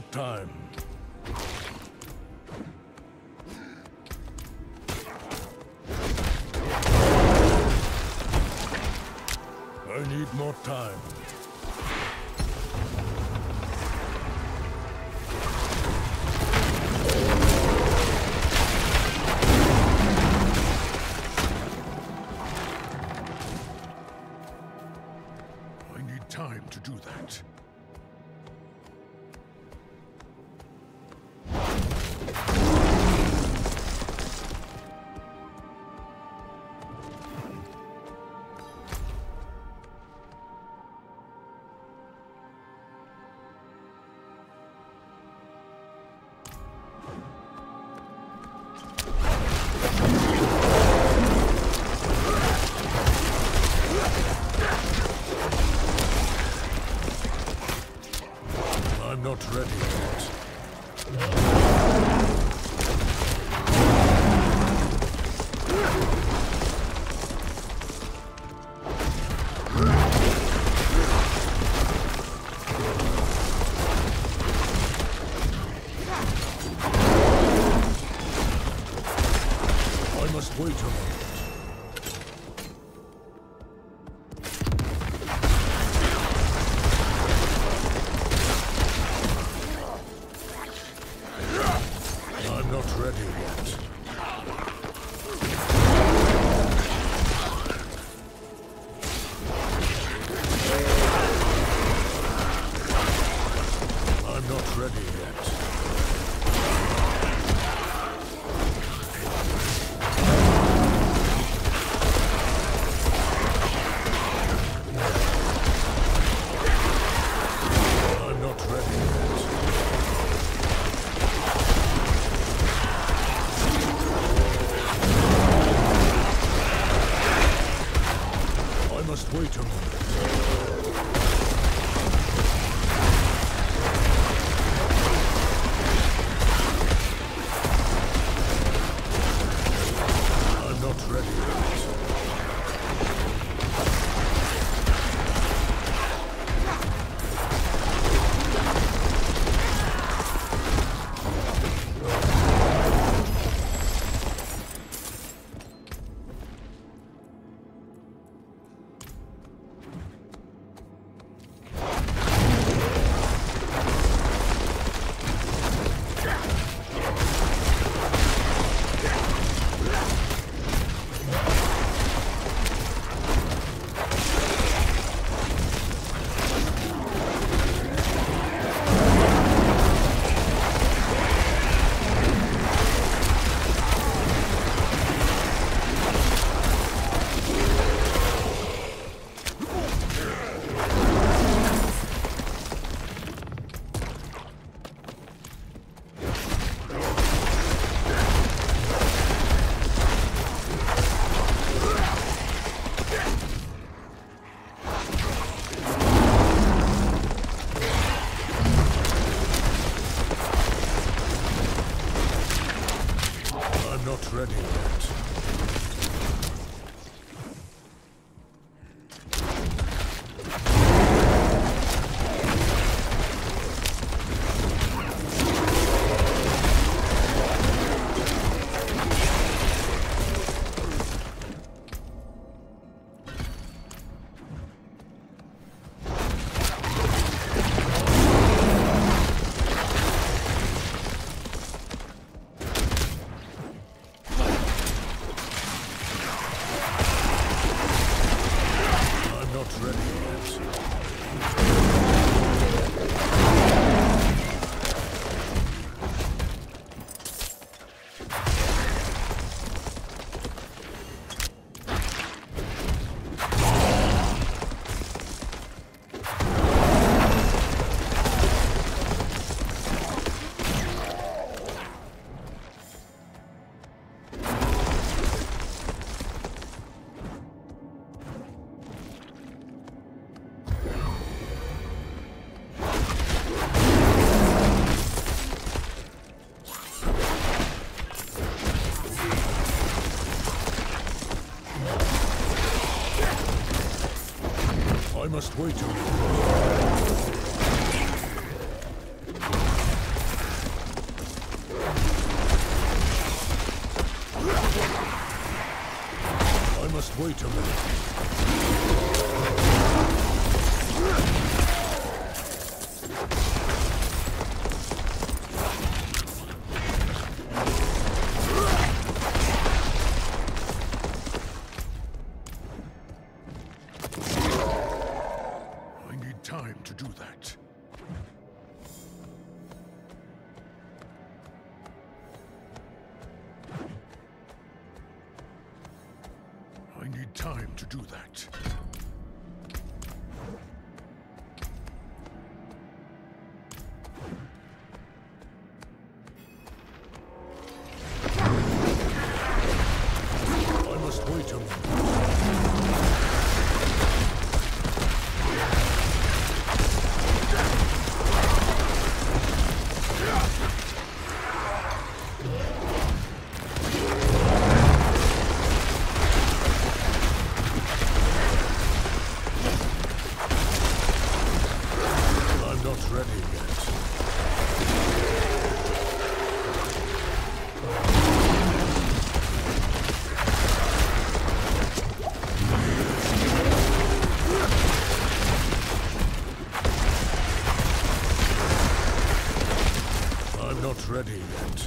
time. I need more time. I need more time. I need time to do that. regretting must wait till I must wait a time to do that. I must wait a minute. Ready yet.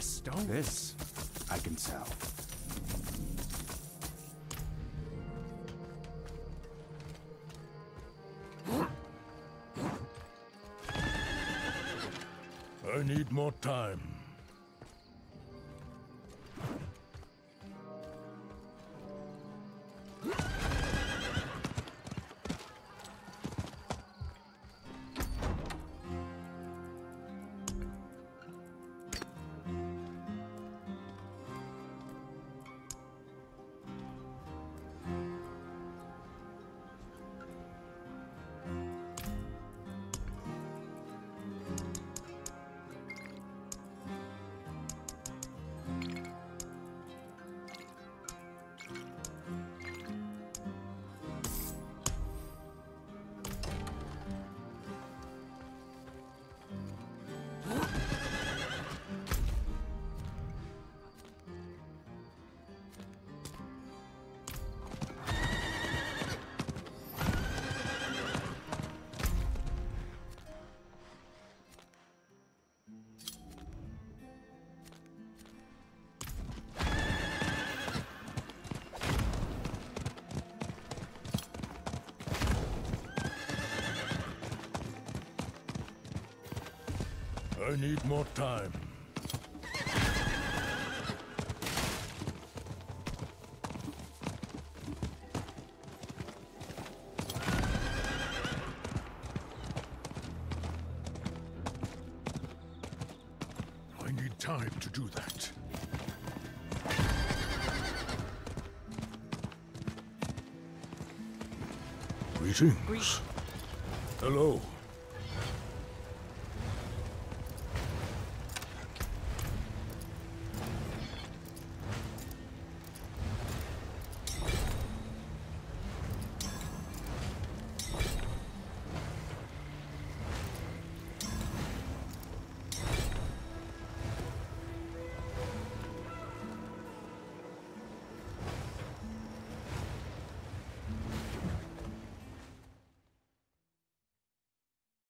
Stone? This I can sell. I need more time. I need more time. I need time to do that. Greetings. Hello.